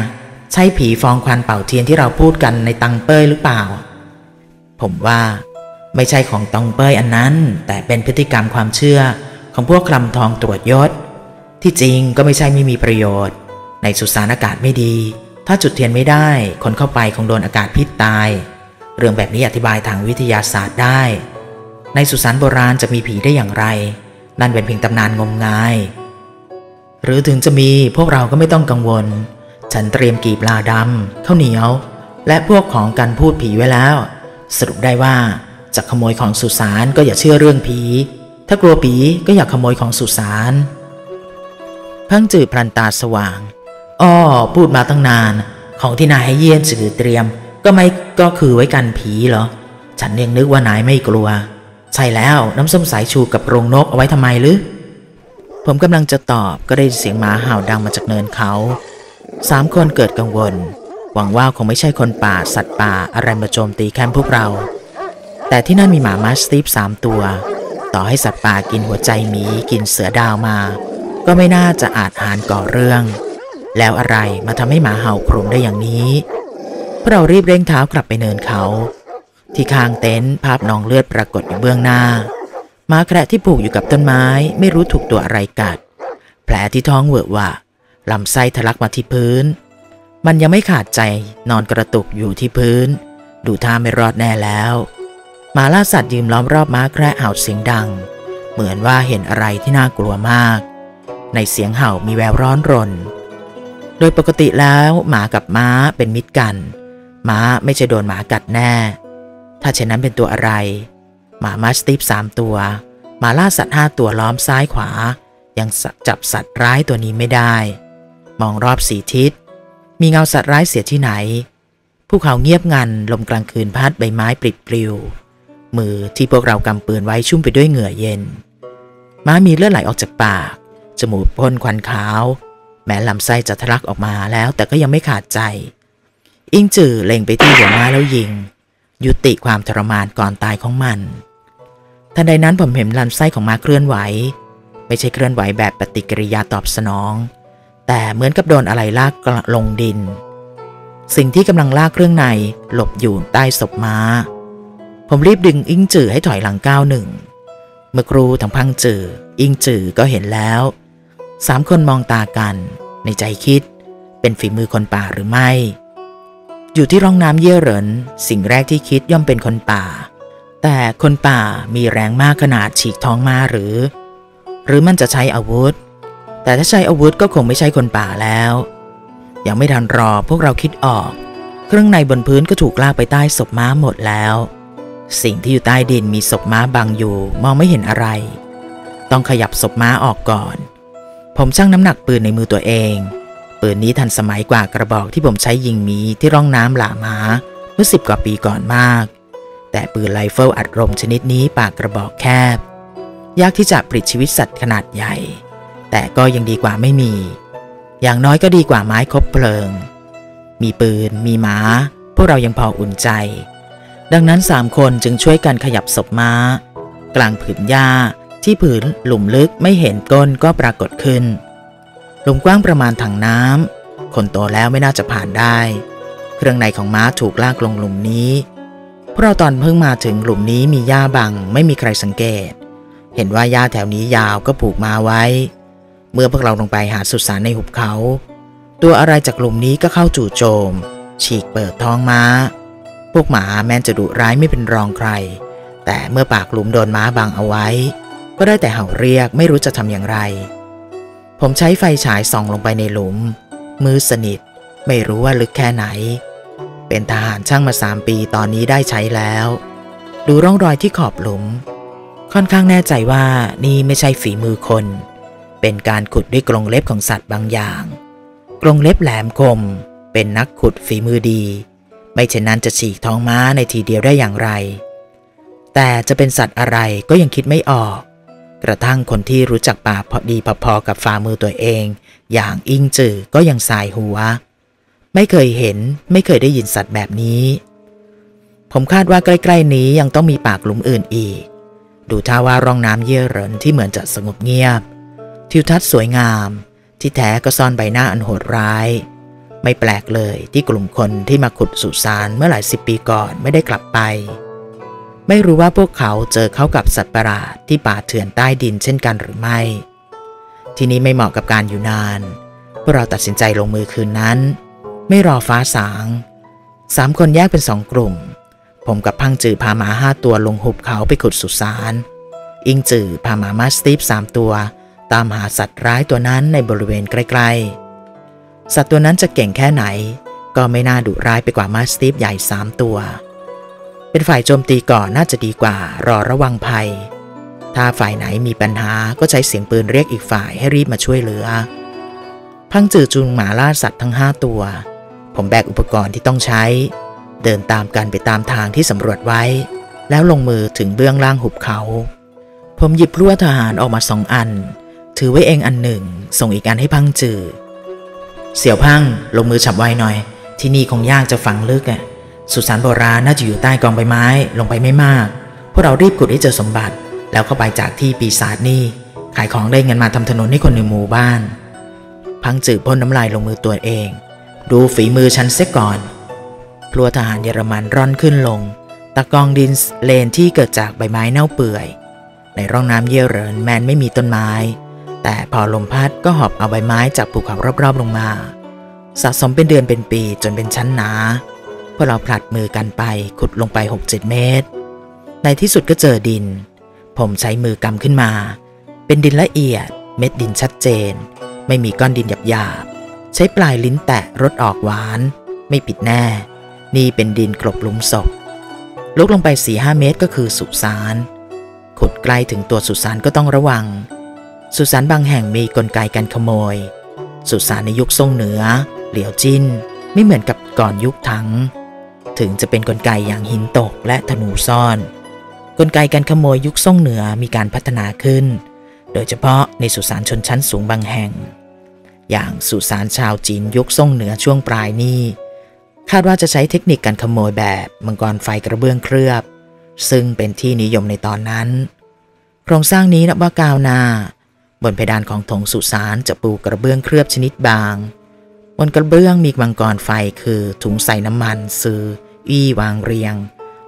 ใช่ผีฟองควันเป่าเทียนที่เราพูดกันในตังเป้ยหรือเปล่าผมว่าไม่ใช่ของตังเป้ยอันนั้นแต่เป็นพฤติกรรมความเชื่อของพวกคลำทองตรวจยศที่จริงก็ไม่ใช่ไม่มีประโยชน์ในสุสานอากาศไม่ดีถ้าจุดเทียนไม่ได้คนเข้าไปคงโดนอากาศพิษตายเรื่องแบบนี้อธิบายทางวิทยาศาสตร์ได้ในสุสานโบราณจะมีผีได้อย่างไรนั่นเป็นเพียงตำนานงมงายหรือถึงจะมีพวกเราก็ไม่ต้องกังวลฉันเตรียมกีบลาดำข้าวเหนียวและพวกของกันพูดผีไว้แล้วสรุปได้ว่าจะขโมยของสุสานก็อย่าเชื่อเรื่องผีถ้ากลัวผีก็อย่าขโมยของสุสานพังจือพลันตาสว่างอ้อพูดมาตั้งนานของที่นายให้เยี่ยนสื่อเตรียมก็คือไว้กันผีเหรอฉันยังนึกว่านายไม่กลัวใช่แล้วน้ำส้มสายชูกับโรงนกเอาไว้ทำไมหรือผมกำลังจะตอบก็ได้เสียงหมาเห่าดังมาจากเนินเขา3 คนเกิดกังวลหวังว่าคงไม่ใช่คนป่าสัตว์ป่าอะไรมาโจมตีแคมป์พวกเราแต่ที่นั่นมีหมามาสติฟ3 ตัวต่อให้สัตว์ป่ากินหัวใจหมีกินเสือดาวมาก็ไม่น่าจะอาจหาญก่อเรื่อง แล้วอะไรมาทำให้หมาเห่าโครมได้อย่างนี้พวกเรารีบเร่งเท้ากลับไปเนินเขาที่ข้างเต็นท์ภาพนองเลือดปรากฏอยู่เบื้องหน้าม้าแคระที่ผูกอยู่กับต้นไม้ไม่รู้ถูกตัวอะไรกัดแผลที่ท้องเวอะหวะลำไส้ทะลักมาที่พื้นมันยังไม่ขาดใจนอนกระตุกอยู่ที่พื้นดูท่าไม่รอดแน่แล้วหมาล่าสัตว์ยืนล้อมรอบม้าแคระเห่าเสียงดังเหมือนว่าเห็นอะไรที่น่ากลัวมากในเสียงเห่ามีแววร้อนรนโดยปกติแล้วหมากับม้าเป็นมิตรกันม้าไม่จะโดนหมากัดแน่ถ้าเช่นนั้นเป็นตัวอะไรหมามาสติฟ3ตัวหมาล่าสัตว์5ตัวล้อมซ้ายขวายังจับสัตว์ร้ายตัวนี้ไม่ได้มองรอบสี่ทิศมีเงาสัตว์ร้ายเสียที่ไหนภูเขาเงียบงันลมกลางคืนพัดใบไม้ปลิดปลิวมือที่พวกเรากำปืนไว้ชุ่มไปด้วยเหงื่อเย็นม้ามีเลือดไหลออกจากปากจมูกพ่นควันขาวแม้ลำไส้จะทะลักออกมาแล้วแต่ก็ยังไม่ขาดใจอิงจื่อเล็งไปที่หัวม้าแล้วยิงยุติความทรมานก่อนตายของมันทันใดนั้นผมเห็นลำไส้ของม้าเคลื่อนไหวไม่ใช่เคลื่อนไหวแบบปฏิกิริยาตอบสนองแต่เหมือนกับโดนอะไรลากลงดินสิ่งที่กำลังลากเครื่องในหลบอยู่ใต้ศพม้าผมรีบดึงอิงจื่อให้ถอยหลังก้าวหนึ่งเมื่อครูทั้งพังจื่ออิงจื่อก็เห็นแล้ว3คนมองตากันในใจคิดเป็นฝีมือคนป่าหรือไม่อยู่ที่ร่องน้ำเยี่ยเหรินสิ่งแรกที่คิดย่อมเป็นคนป่าแต่คนป่ามีแรงมากขนาดฉีกท้องมาหรือมันจะใช้อาวุธแต่ถ้าใช้อาวุธก็คงไม่ใช่คนป่าแล้วยังไม่ทันรอพวกเราคิดออกเครื่องในบนพื้นก็ถูกลากไปใต้ศพม้าหมดแล้วสิ่งที่อยู่ใต้ดินมีศพม้าบังอยู่มองไม่เห็นอะไรต้องขยับศพม้าออกก่อนผมชั่งน้ำหนักปืนในมือตัวเองปืนนี้ทันสมัยกว่ากระบอกที่ผมใช้ยิงหมีที่ร่องน้ำหลาม้าเมื่อ10 กว่าปีก่อนมากแต่ปืนไรเฟิลอัดลมชนิดนี้ปากกระบอกแคบยากที่จะปลิดชีวิตสัตว์ขนาดใหญ่แต่ก็ยังดีกว่าไม่มีอย่างน้อยก็ดีกว่าไม้คบเพลิงมีปืนมีม้าพวกเรายังพออุ่นใจดังนั้น3 คนจึงช่วยกันขยับศพม้ากลางผืนหญ้าที่ผืนหลุมลึกไม่เห็นก้นก็ปรากฏขึ้นหลุมกว้างประมาณถังน้ำคนโตแล้วไม่น่าจะผ่านได้เครื่องในของม้าถูกลากลงหลุมนี้เพราะตอนเพิ่งมาถึงหลุมนี้มีหญ้าบังไม่มีใครสังเกตเห็นว่าหญ้าแถวนี้ยาวก็ผูกม้าไว้เมื่อพวกเราลงไปหาสุสานในหุบเขาตัวอะไรจากหลุมนี้ก็เข้าจู่โจมฉีกเปิดท้องม้าพวกหมาแม้จะดุร้ายไม่เป็นรองใครแต่เมื่อปากหลุมโดนม้าบังเอาไว้ก็ได้แต่เห่าเรียกไม่รู้จะทำอย่างไรผมใช้ไฟฉายส่องลงไปในหลุมมือสนิทไม่รู้ว่าลึกแค่ไหนเป็นทหารช่างมา3 ปีตอนนี้ได้ใช้แล้วดูร่องรอยที่ขอบหลุมค่อนข้างแน่ใจว่านี่ไม่ใช่ฝีมือคนเป็นการขุดด้วยกรงเล็บของสัตว์บางอย่างกรงเล็บแหลมคมเป็นนักขุดฝีมือดีไม่เช่นนั้นจะฉีกท้องม้าในทีเดียวได้อย่างไรแต่จะเป็นสัตว์อะไรก็ยังคิดไม่ออกกระทั่งคนที่รู้จักป่าพอดีพอๆกับฝ่ามือตัวเองอย่างอิงจื่อก็ยังสายหัวไม่เคยเห็นไม่เคยได้ยินสัตว์แบบนี้ผมคาดว่าใกล้ๆนี้ยังต้องมีปากหลุมอื่นอีกดูท่าว่าร่องน้ำเยี่ยเหรินที่เหมือนจะสงบเงียบทิวทัศน์สวยงามที่แท้ก็ซ่อนใบหน้าอันโหดร้ายไม่แปลกเลยที่กลุ่มคนที่มาขุดสุสานเมื่อหลาย10 ปีก่อนไม่ได้กลับไปไม่รู้ว่าพวกเขาเจอเข้ากับสัตว์ประหลาดที่ป่าเถื่อนใต้ดินเช่นกันหรือไม่ที่นี้ไม่เหมาะกับการอยู่นานพวกเราตัดสินใจลงมือคืนนั้นไม่รอฟ้าสาง3 คนแยกเป็น2 กลุ่มผมกับพังจื่อพาหมา5 ตัวลงหุบเขาไปขุดสุสานอิงจื่อพาหมามาสติฟ3 ตัวตามหาสัตว์ร้ายตัวนั้นในบริเวณใกล้ๆสัตว์ตัวนั้นจะเก่งแค่ไหนก็ไม่น่าดุร้ายไปกว่ามาสติฟใหญ่3 ตัวเป็นฝ่ายโจมตีก่อนน่าจะดีกว่ารอระวังภัยถ้าฝ่ายไหนมีปัญหาก็ใช้เสียงปืนเรียกอีกฝ่ายให้รีบมาช่วยเหลือพังจื่อจูงหมาล่าสัตว์ทั้ง5 ตัวผมแบกอุปกรณ์ที่ต้องใช้เดินตามกันไปตามทางที่สำรวจไว้แล้วลงมือถึงเบื้องล่างหุบเขาผมหยิบลั่วทหารออกมา2 อันถือไว้เองอันหนึ่งส่งอีกอันให้พังจื่อเสี่ยวพังลงมือฉับไวหน่อยที่นี่คงยากจะฝังลึกอ่ะสุสานโบราณน่าจะอยู่ใต้กองใบไม้ลงไปไม่มากพวกเรารีบขุดให้เจอสมบัติแล้วก็ไปจากที่ปีศาจนี่ขายของได้เงินมาทำถนนให้คนในหมู่บ้าน พังจืดพ่นน้ำลายลงมือตัวเองดูฝีมือฉันเสียก่อนพลัวทหารเยอรมันร่อนขึ้นลงตะกองดินเลนที่เกิดจากใบไม้เน่าเปื่อยในร่องน้ำเยี่ยวเรินแม้นไม่มีต้นไม้แต่พอลมพัดก็หอบเอาใบไม้จากภูเขารอบๆลงมาสะสมเป็นเดือนเป็นปีจนเป็นชั้นหนาพวกเราผลัดมือกันไปขุดลงไป 6-7 เมตรในที่สุดก็เจอดินผมใช้มือกำขึ้นมาเป็นดินละเอียดเม็ดดินชัดเจนไม่มีก้อนดินหยาบๆใช้ปลายลิ้นแตะรสออกหวานไม่ปิดแน่นี่เป็นดินกลบหลุมศพลุกลงไป 4-5 เมตรก็คือสุสานขุดใกล้ถึงตัวสุสานก็ต้องระวังสุสานบางแห่งมีกลไกการขโมยสุสานในยุคซ่งเหนือเหลียวจิ้นไม่เหมือนกับก่อนยุคถังถึงจะเป็นกลไกอย่างหินตกและธนูซ่อนกลไกการขโมยยุคซ่งเหนือมีการพัฒนาขึ้นโดยเฉพาะในสุสานชนชั้นสูงบางแห่งอย่างสุสานชาวจีนยุคซ่งเหนือช่วงปลายนี้คาดว่าจะใช้เทคนิคการขโมยแบบมังกรไฟกระเบื้องเคลือบซึ่งเป็นที่นิยมในตอนนั้นโครงสร้างนี้นับว่ากาวนาบนเพดานของโถงสุสานจะปูกระเบื้องเคลือบชนิดบางบนกระเบื้องมีมังกรไฟคือถุงใส่น้ำมันซื้ออี้วางเรียง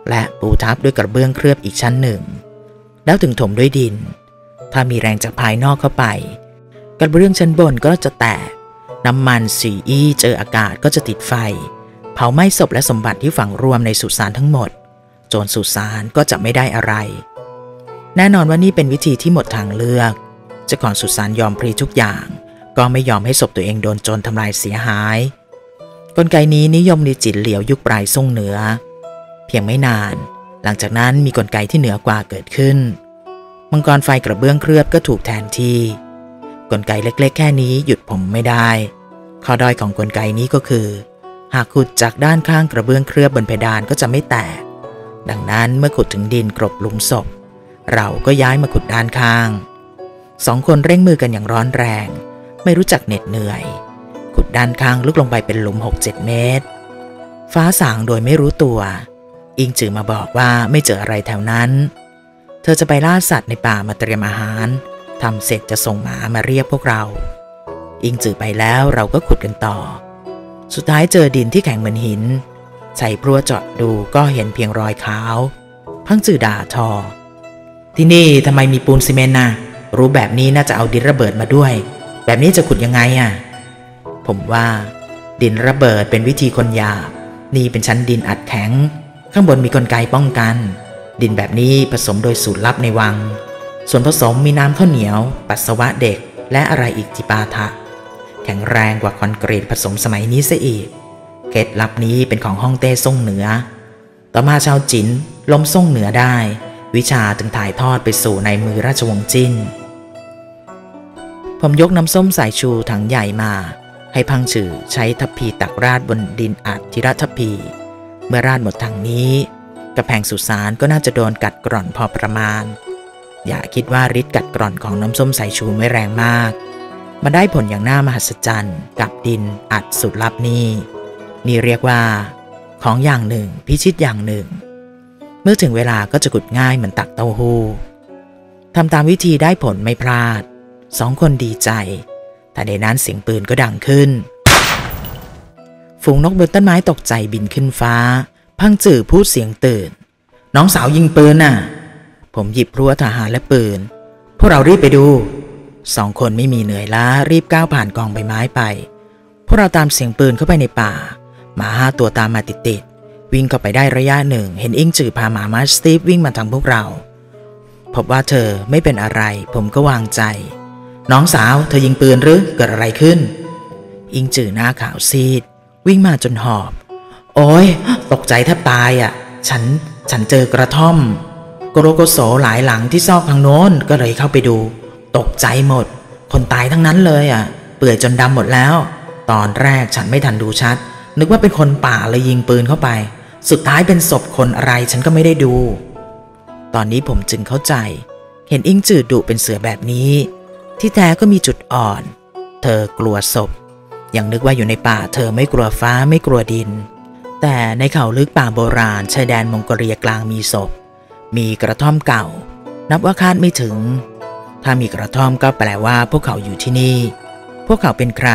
และปูทับด้วยกระเบื้องเคลือบอีกชั้นหนึ่งแล้วถึงถมด้วยดินถ้ามีแรงจากภายนอกเข้าไปกระเบื้องชั้นบนก็จะแตกน้ำมันสีอี้เจออากาศก็จะติดไฟเผาไหม้ศพและสมบัติที่ฝังรวมในสุสานทั้งหมดโจรสุสานก็จะไม่ได้อะไรแน่นอนว่านี่เป็นวิธีที่หมดทางเลือกเจ้าของสุสานยอมพลีทุกอย่างก็ไม่ยอมให้ศพตัวเองโดนโจรทำลายเสียหายกลไกนี้นิยมในจีนเหลียวยุคปลายซ่งเหนือเพียงไม่นานหลังจากนั้นมีกลไกที่เหนือกว่าเกิดขึ้นมังกรไฟกระเบื้องเคลือบก็ถูกแทนที่กลไกเล็กๆแค่นี้หยุดผมไม่ได้ข้อด้อยของกลไกนี้ก็คือหากขุดจากด้านข้างกระเบื้องเคลือบบนเพดานก็จะไม่แตกดังนั้นเมื่อขุดถึงดินกลบหลุมศพเราก็ย้ายมาขุดด้านข้างสองคนเร่งมือกันอย่างร้อนแรงไม่รู้จักเหน็ดเหนื่อยขุดด้านข้างลึกลงไปเป็นหลุม 6-7 เมตรฟ้าสางโดยไม่รู้ตัวอิงจือมาบอกว่าไม่เจออะไรแถวนั้นเธอจะไปล่าสัตว์ในป่ามาเตรียมอาหารทำเสร็จจะส่งหมามาเรียกพวกเราอิงจือไปแล้วเราก็ขุดกันต่อสุดท้ายเจอดินที่แข็งเหมือนหินใส่พลั่วเจาะดูก็เห็นเพียงรอยขาวพังจือด่าทอที่นี่ทำไมมีปูนซีเมนต์นะรู้แบบนี้น่าจะเอาดินระเบิดมาด้วยแบบนี้จะขุดยังไงอ่ะผมว่าดินระเบิดเป็นวิธีคนหยาบนี่เป็นชั้นดินอัดแข็งข้างบนมีกลไกป้องกันดินแบบนี้ผสมโดยสูตรลับในวังส่วนผสมมีน้ำข้าวเหนียวปัสสาวะเด็กและอะไรอีกจิปาถะแข็งแรงกว่าคอนกรีตผสมสมัยนี้ซะอีกเคล็ดลับนี้เป็นของฮ่องเต้ซ่งเหนือต่อมาชาวจินล้มซ่งเหนือได้วิชาถึงถ่ายทอดไปสู่ในมือราชวงศ์จินผมยกน้ำส้มสายชูถังใหญ่มาให้พังจือใช้ทัพพีตักราดบนดินอัดทิระทัพพีเมื่อราดหมดถังนี้กระแพงสุสานก็น่าจะโดนกัดกร่อนพอประมาณอย่าคิดว่าฤทธิ์กัดกร่อนของน้ำส้มสายชูไม่แรงมากมันได้ผลอย่างน่ามหัศจรรย์กับดินอัดสุดลับนี่เรียกว่าของอย่างหนึ่งพิชิตอย่างหนึ่งเมื่อถึงเวลาก็จะขุดง่ายเหมือนตักเต้าหู้ทำตามวิธีได้ผลไม่พลาดสองคนดีใจแต่ในนั้นเสียงปืนก็ดังขึ้นฝูงนกบนต้นไม้ตกใจบินขึ้นฟ้าพังจือพูดเสียงตื่นน้องสาวยิงปืนน่ะผมหยิบพลั่วทหารและปืนพวกเรารีบไปดูสองคนไม่มีเหนื่อยล้ารีบก้าวผ่านกองใบไม้ไปพวกเราตามเสียงปืนเข้าไปในป่าหมา5ตัวตามมาติดๆวิ่งเข้าไปได้ระยะหนึ่งเห็นอิงจือพาหมาสตีฟวิ่งมาทางพวกเราพบว่าเธอไม่เป็นอะไรผมก็วางใจน้องสาวเธอยิงปืนหรือเกิดอะไรขึ้นอิงจือหน้าขาวซีดวิ่งมาจนหอบโอ้ยตกใจแทบตายอ่ะฉันเจอกระท่อมโกโรโกโสหลายหลังที่ซอกทางโน้นก็เลยเข้าไปดูตกใจหมดคนตายทั้งนั้นเลยอ่ะเปื่อยจนดำหมดแล้วตอนแรกฉันไม่ทันดูชัดนึกว่าเป็นคนป่าเลยยิงปืนเข้าไปสุดท้ายเป็นศพคนอะไรฉันก็ไม่ได้ดูตอนนี้ผมจึงเข้าใจเห็นอิงจืดดุเป็นเสือแบบนี้ที่แท้ก็มีจุดอ่อนเธอกลัวศพยังนึกว่าอยู่ในป่าเธอไม่กลัวฟ้าไม่กลัวดินแต่ในเขาลึกป่าโบราณชายแดนมองโกเลียกลางมีศพมีกระท่อมเก่านับว่าคาดไม่ถึงถ้ามีกระท่อมก็แปลว่าพวกเขาอยู่ที่นี่พ วกเขาเป็นใคร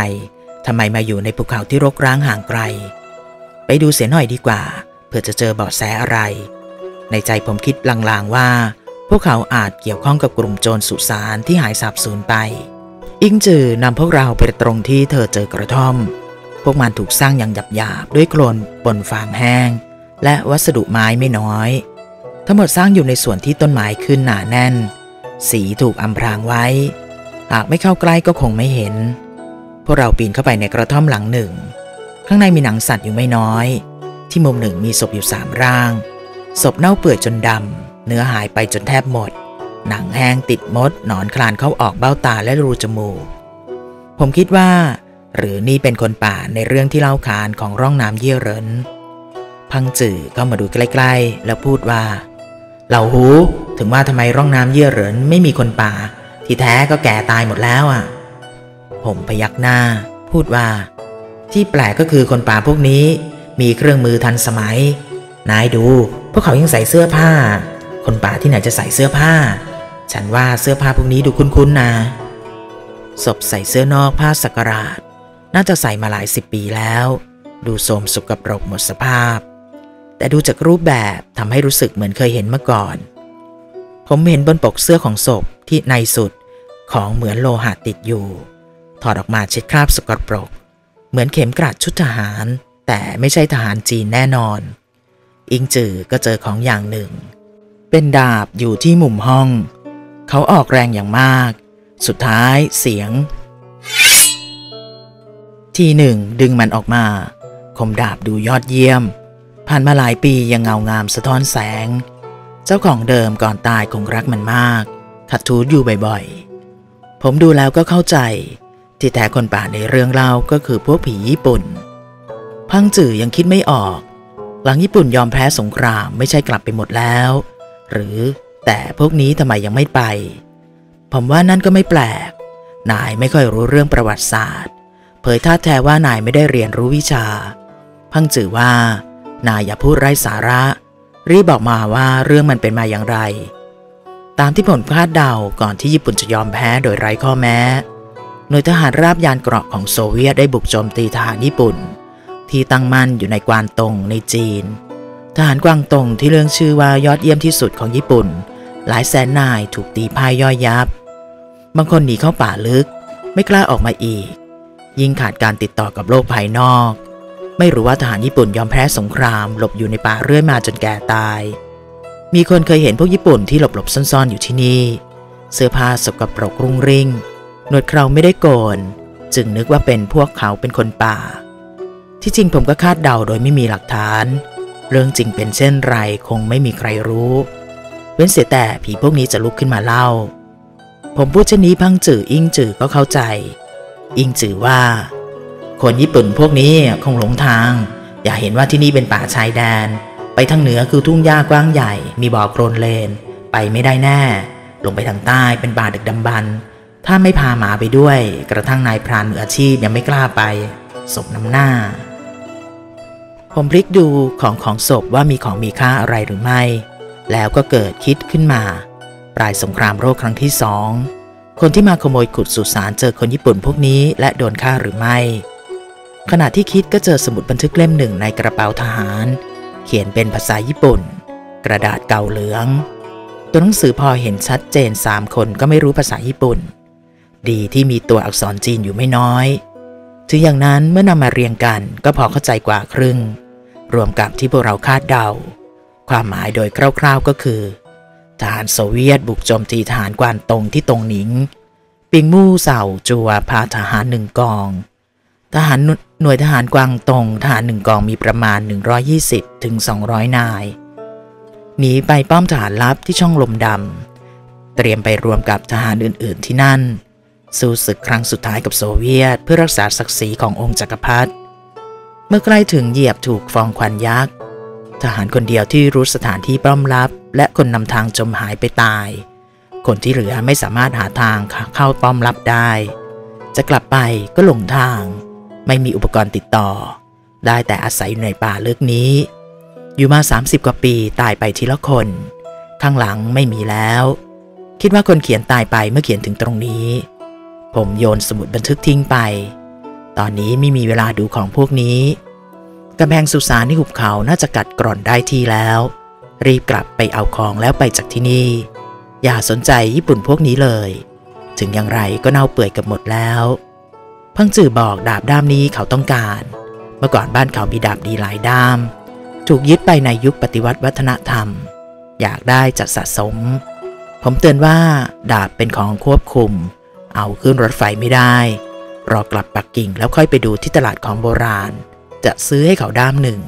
ทำไมมาอยู่ในภูเขาที่รกร้างห่างไกลไปดูเสียหน่อยดีกว่าเพื่อจะเจอเบาะแสอะไรในใจผมคิดลางๆว่าพวกเขาอาจเกี่ยวข้องกับกลุ่มโจรสุสานที่หายสาบสูญไปอิงจือนำพวกเราไปตรงที่เธอเจอกระท่อมพวกมันถูกสร้างอย่างหยาบๆด้วยโคลนปนฟางแห้งและวัสดุไม้ไม่น้อยทั้งหมดสร้างอยู่ในส่วนที่ต้นไม้ขึ้นหนาแน่นสีถูกอำพรางไว้หากไม่เข้าใกล้ก็คงไม่เห็นพวกเราปีนเข้าไปในกระท่อมหลังหนึ่งข้างในมีหนังสัตว์อยู่ไม่น้อยที่มุมหนึ่งมีศพอยู่3ร่างศพเน่าเปื่อยจนดำเนื้อหายไปจนแทบหมดหนังแห้งติดมดหนอนคลานเข้าออกเบ้าตาและรูจมูกผมคิดว่าหรือนี่เป็นคนป่าในเรื่องที่เล่าขานของร่องน้ำเยี่ยเรินพังจื่อเข้ามาดูใกล้ๆแล้วพูดว่าเหล่าหูถึงว่าทำไมร่องน้ำเยี่ยเรินไม่มีคนป่าที่แท้ก็แก่ตายหมดแล้วอ่ะผมพยักหน้าพูดว่าที่แปลกก็คือคนป่าพวกนี้มีเครื่องมือทันสมัยนายดูพวกเขายังใส่เสื้อผ้าคนป่าที่ไหนจะใส่เสื้อผ้าฉันว่าเสื้อผ้าพวกนี้ดูคุ้นๆนะศพใส่เสื้อนอกผ้าสักการะน่าจะใส่มาหลาย10 ปีแล้วดูโทรมสกปรกหมดสภาพแต่ดูจากรูปแบบทำให้รู้สึกเหมือนเคยเห็นมาก่อนผมเห็นบนปกเสื้อของศพที่ในสุดของเหมือนโลหะติดอยู่ถอดออกมาเช็ดคราบสกปรกเหมือนเข็มกลัดชุดทหารแต่ไม่ใช่ทหารจีนแน่นอนอิงจื่อก็เจอของอย่างหนึ่งเป็นดาบอยู่ที่มุมห้องเขาออกแรงอย่างมากสุดท้ายเสียงทีหนึ่งดึงมันออกมาคมดาบดูยอดเยี่ยมผ่านมาหลายปียังเงางามสะท้อนแสงเจ้าของเดิมก่อนตายคงรักมันมากขัดทูลอยู่บ่อยๆผมดูแล้วก็เข้าใจที่แท้คนป่าในเรื่องเล่าก็คือพวกผีญี่ปุ่นพังจื่อยังคิดไม่ออกหลังญี่ปุ่นยอมแพ้สงครามไม่ใช่กลับไปหมดแล้วหรือแต่พวกนี้ทำไมยังไม่ไปผมว่านั่นก็ไม่แปลกนายไม่ค่อยรู้เรื่องประวัติศาสตร์เผยท่าแท้ว่านายไม่ได้เรียนรู้วิชาพังจื่อว่านายอย่าพูดไร้สาระรีบบอกมาว่าเรื่องมันเป็นมาอย่างไรตามที่ผมคาดเดาก่อนที่ญี่ปุ่นจะยอมแพ้โดยไร้ข้อแม้หน่วยทหารราบยานเกราะของโซเวียตได้บุกโจมตีทหารญี่ปุ่นที่ตั้งมั่นอยู่ในกวางตงในจีนทหารกวางตงที่เรื่องชื่อว่ายอดเยี่ยมที่สุดของญี่ปุ่นหลายแสนนายถูกตีพ่ายย่อยยับบางคนหนีเข้าป่าลึกไม่กล้าออกมาอีกยิ่งขาดการติดต่อกับโลกภายนอกไม่รู้ว่าทหารญี่ปุ่นยอมแพ้สงครามหลบอยู่ในป่าเรื่อยมาจนแก่ตายมีคนเคยเห็นพวกญี่ปุ่นที่หลบซ่อนอยู่ที่นี่เสื้อผ้าสกปรกรุ่งริ่งหนวดเคราไม่ได้โกนจึงนึกว่าเป็นพวกเขาเป็นคนป่าที่จริงผมก็คาดเดาโดยไม่มีหลักฐานเรื่องจริงเป็นเช่นไรคงไม่มีใครรู้เว้นเสียแต่ผีพวกนี้จะลุกขึ้นมาเล่าผมพูดเช่นนี้พังจื่ออิงจื่อก็เข้าใจอิงจื่อว่าคนญี่ปุ่นพวกนี้คงหลงทางอย่าเห็นว่าที่นี่เป็นป่าชายแดนไปทางเหนือคือทุ่งหญ้ากว้างใหญ่มีบ่อโคลนเลนไปไม่ได้แน่ลงไปทางใต้เป็นป่าดึกดำบรรพ์ถ้าไม่พาหมาไปด้วยกระทั่งนายพรานมืออาชีพยังไม่กล้าไปศพน้ำหน้าผมพลิกดูของศพว่ามีของมีค่าอะไรหรือไม่แล้วก็เกิดคิดขึ้นมาปลายสงครามโลกครั้งที่2คนที่มาขโมยขุดสุสานเจอคนญี่ปุ่นพวกนี้และโดนฆ่าหรือไม่ขณะที่คิดก็เจอสมุดบันทึกเล่มหนึ่งในกระเป๋าทหารเขียนเป็นภาษาญี่ปุ่นกระดาษเก่าเหลืองตัวหนังสือพอเห็นชัดเจน3คนก็ไม่รู้ภาษาญี่ปุ่นดีที่มีตัวอักษรจีนอยู่ไม่น้อยถึงอย่างนั้นเมื่อนำมาเรียงกันก็พอเข้าใจกว่าครึ่งรวมกับที่พวกเราคาดเดาความหมายโดยคร่าวๆก็คือทหารโซเวียตบุกโจมตีทหารกวางตงที่ตงหนิงปิงมู่เสาจัวพาทหาร1กองทหารหน่วยทหารกวางตงทหาร1กองมีประมาณ 120-200 นายหนีไปป้อมทหารลับที่ช่องลมดำเตรียมไปรวมกับทหารอื่นๆที่นั่นสู้ศึกครั้งสุดท้ายกับโซเวียตเพื่อรักษาศักดิ์ศรีขององค์จักรพรรดิเมื่อใกล้ถึงเหยียบถูกฟองควันยักษ์ทหารคนเดียวที่รู้สถานที่ป้อมลับและคนนำทางจมหายไปตายคนที่เหลือไม่สามารถหาทางเข้าป้อมลับได้จะกลับไปก็หลงทางไม่มีอุปกรณ์ติดต่อได้แต่อาศัยอยู่ในป่าลึกนี้อยู่มา30กว่าปีตายไปทีละคนข้างหลังไม่มีแล้วคิดว่าคนเขียนตายไปเมื่อเขียนถึงตรงนี้ผ ผมโยนสมุดบันทึกทิ้งไปตอนนี้ไม่มีเวลาดูของพวกนี้กำแพงสุสานที่หุบเขาน่าจะกัดกร่อนได้ทีแล้วรีบกลับไปเอาของแล้วไปจากที่นี่อย่าสนใจญี่ปุ่นพวกนี้เลยถึงอย่างไรก็เน่าเปื่อยกับหมดแล้วพังจือบอกดาบด้ามนี้เขาต้องการเมื่อก่อนบ้านเขามีดาบดีหลายด้ามถูกยึดไปในยุคปฏิวัติวัฒนธรรมอยากได้จัดสะสมผมเตือนว่าดาบเป็นของควบคุมเอาขึ้นรถไฟไม่ได้รอกลับปักกิ่งแล้วค่อยไปดูที่ตลาดของโบราณจะซื้อให้เขาด้ามหนึ่ง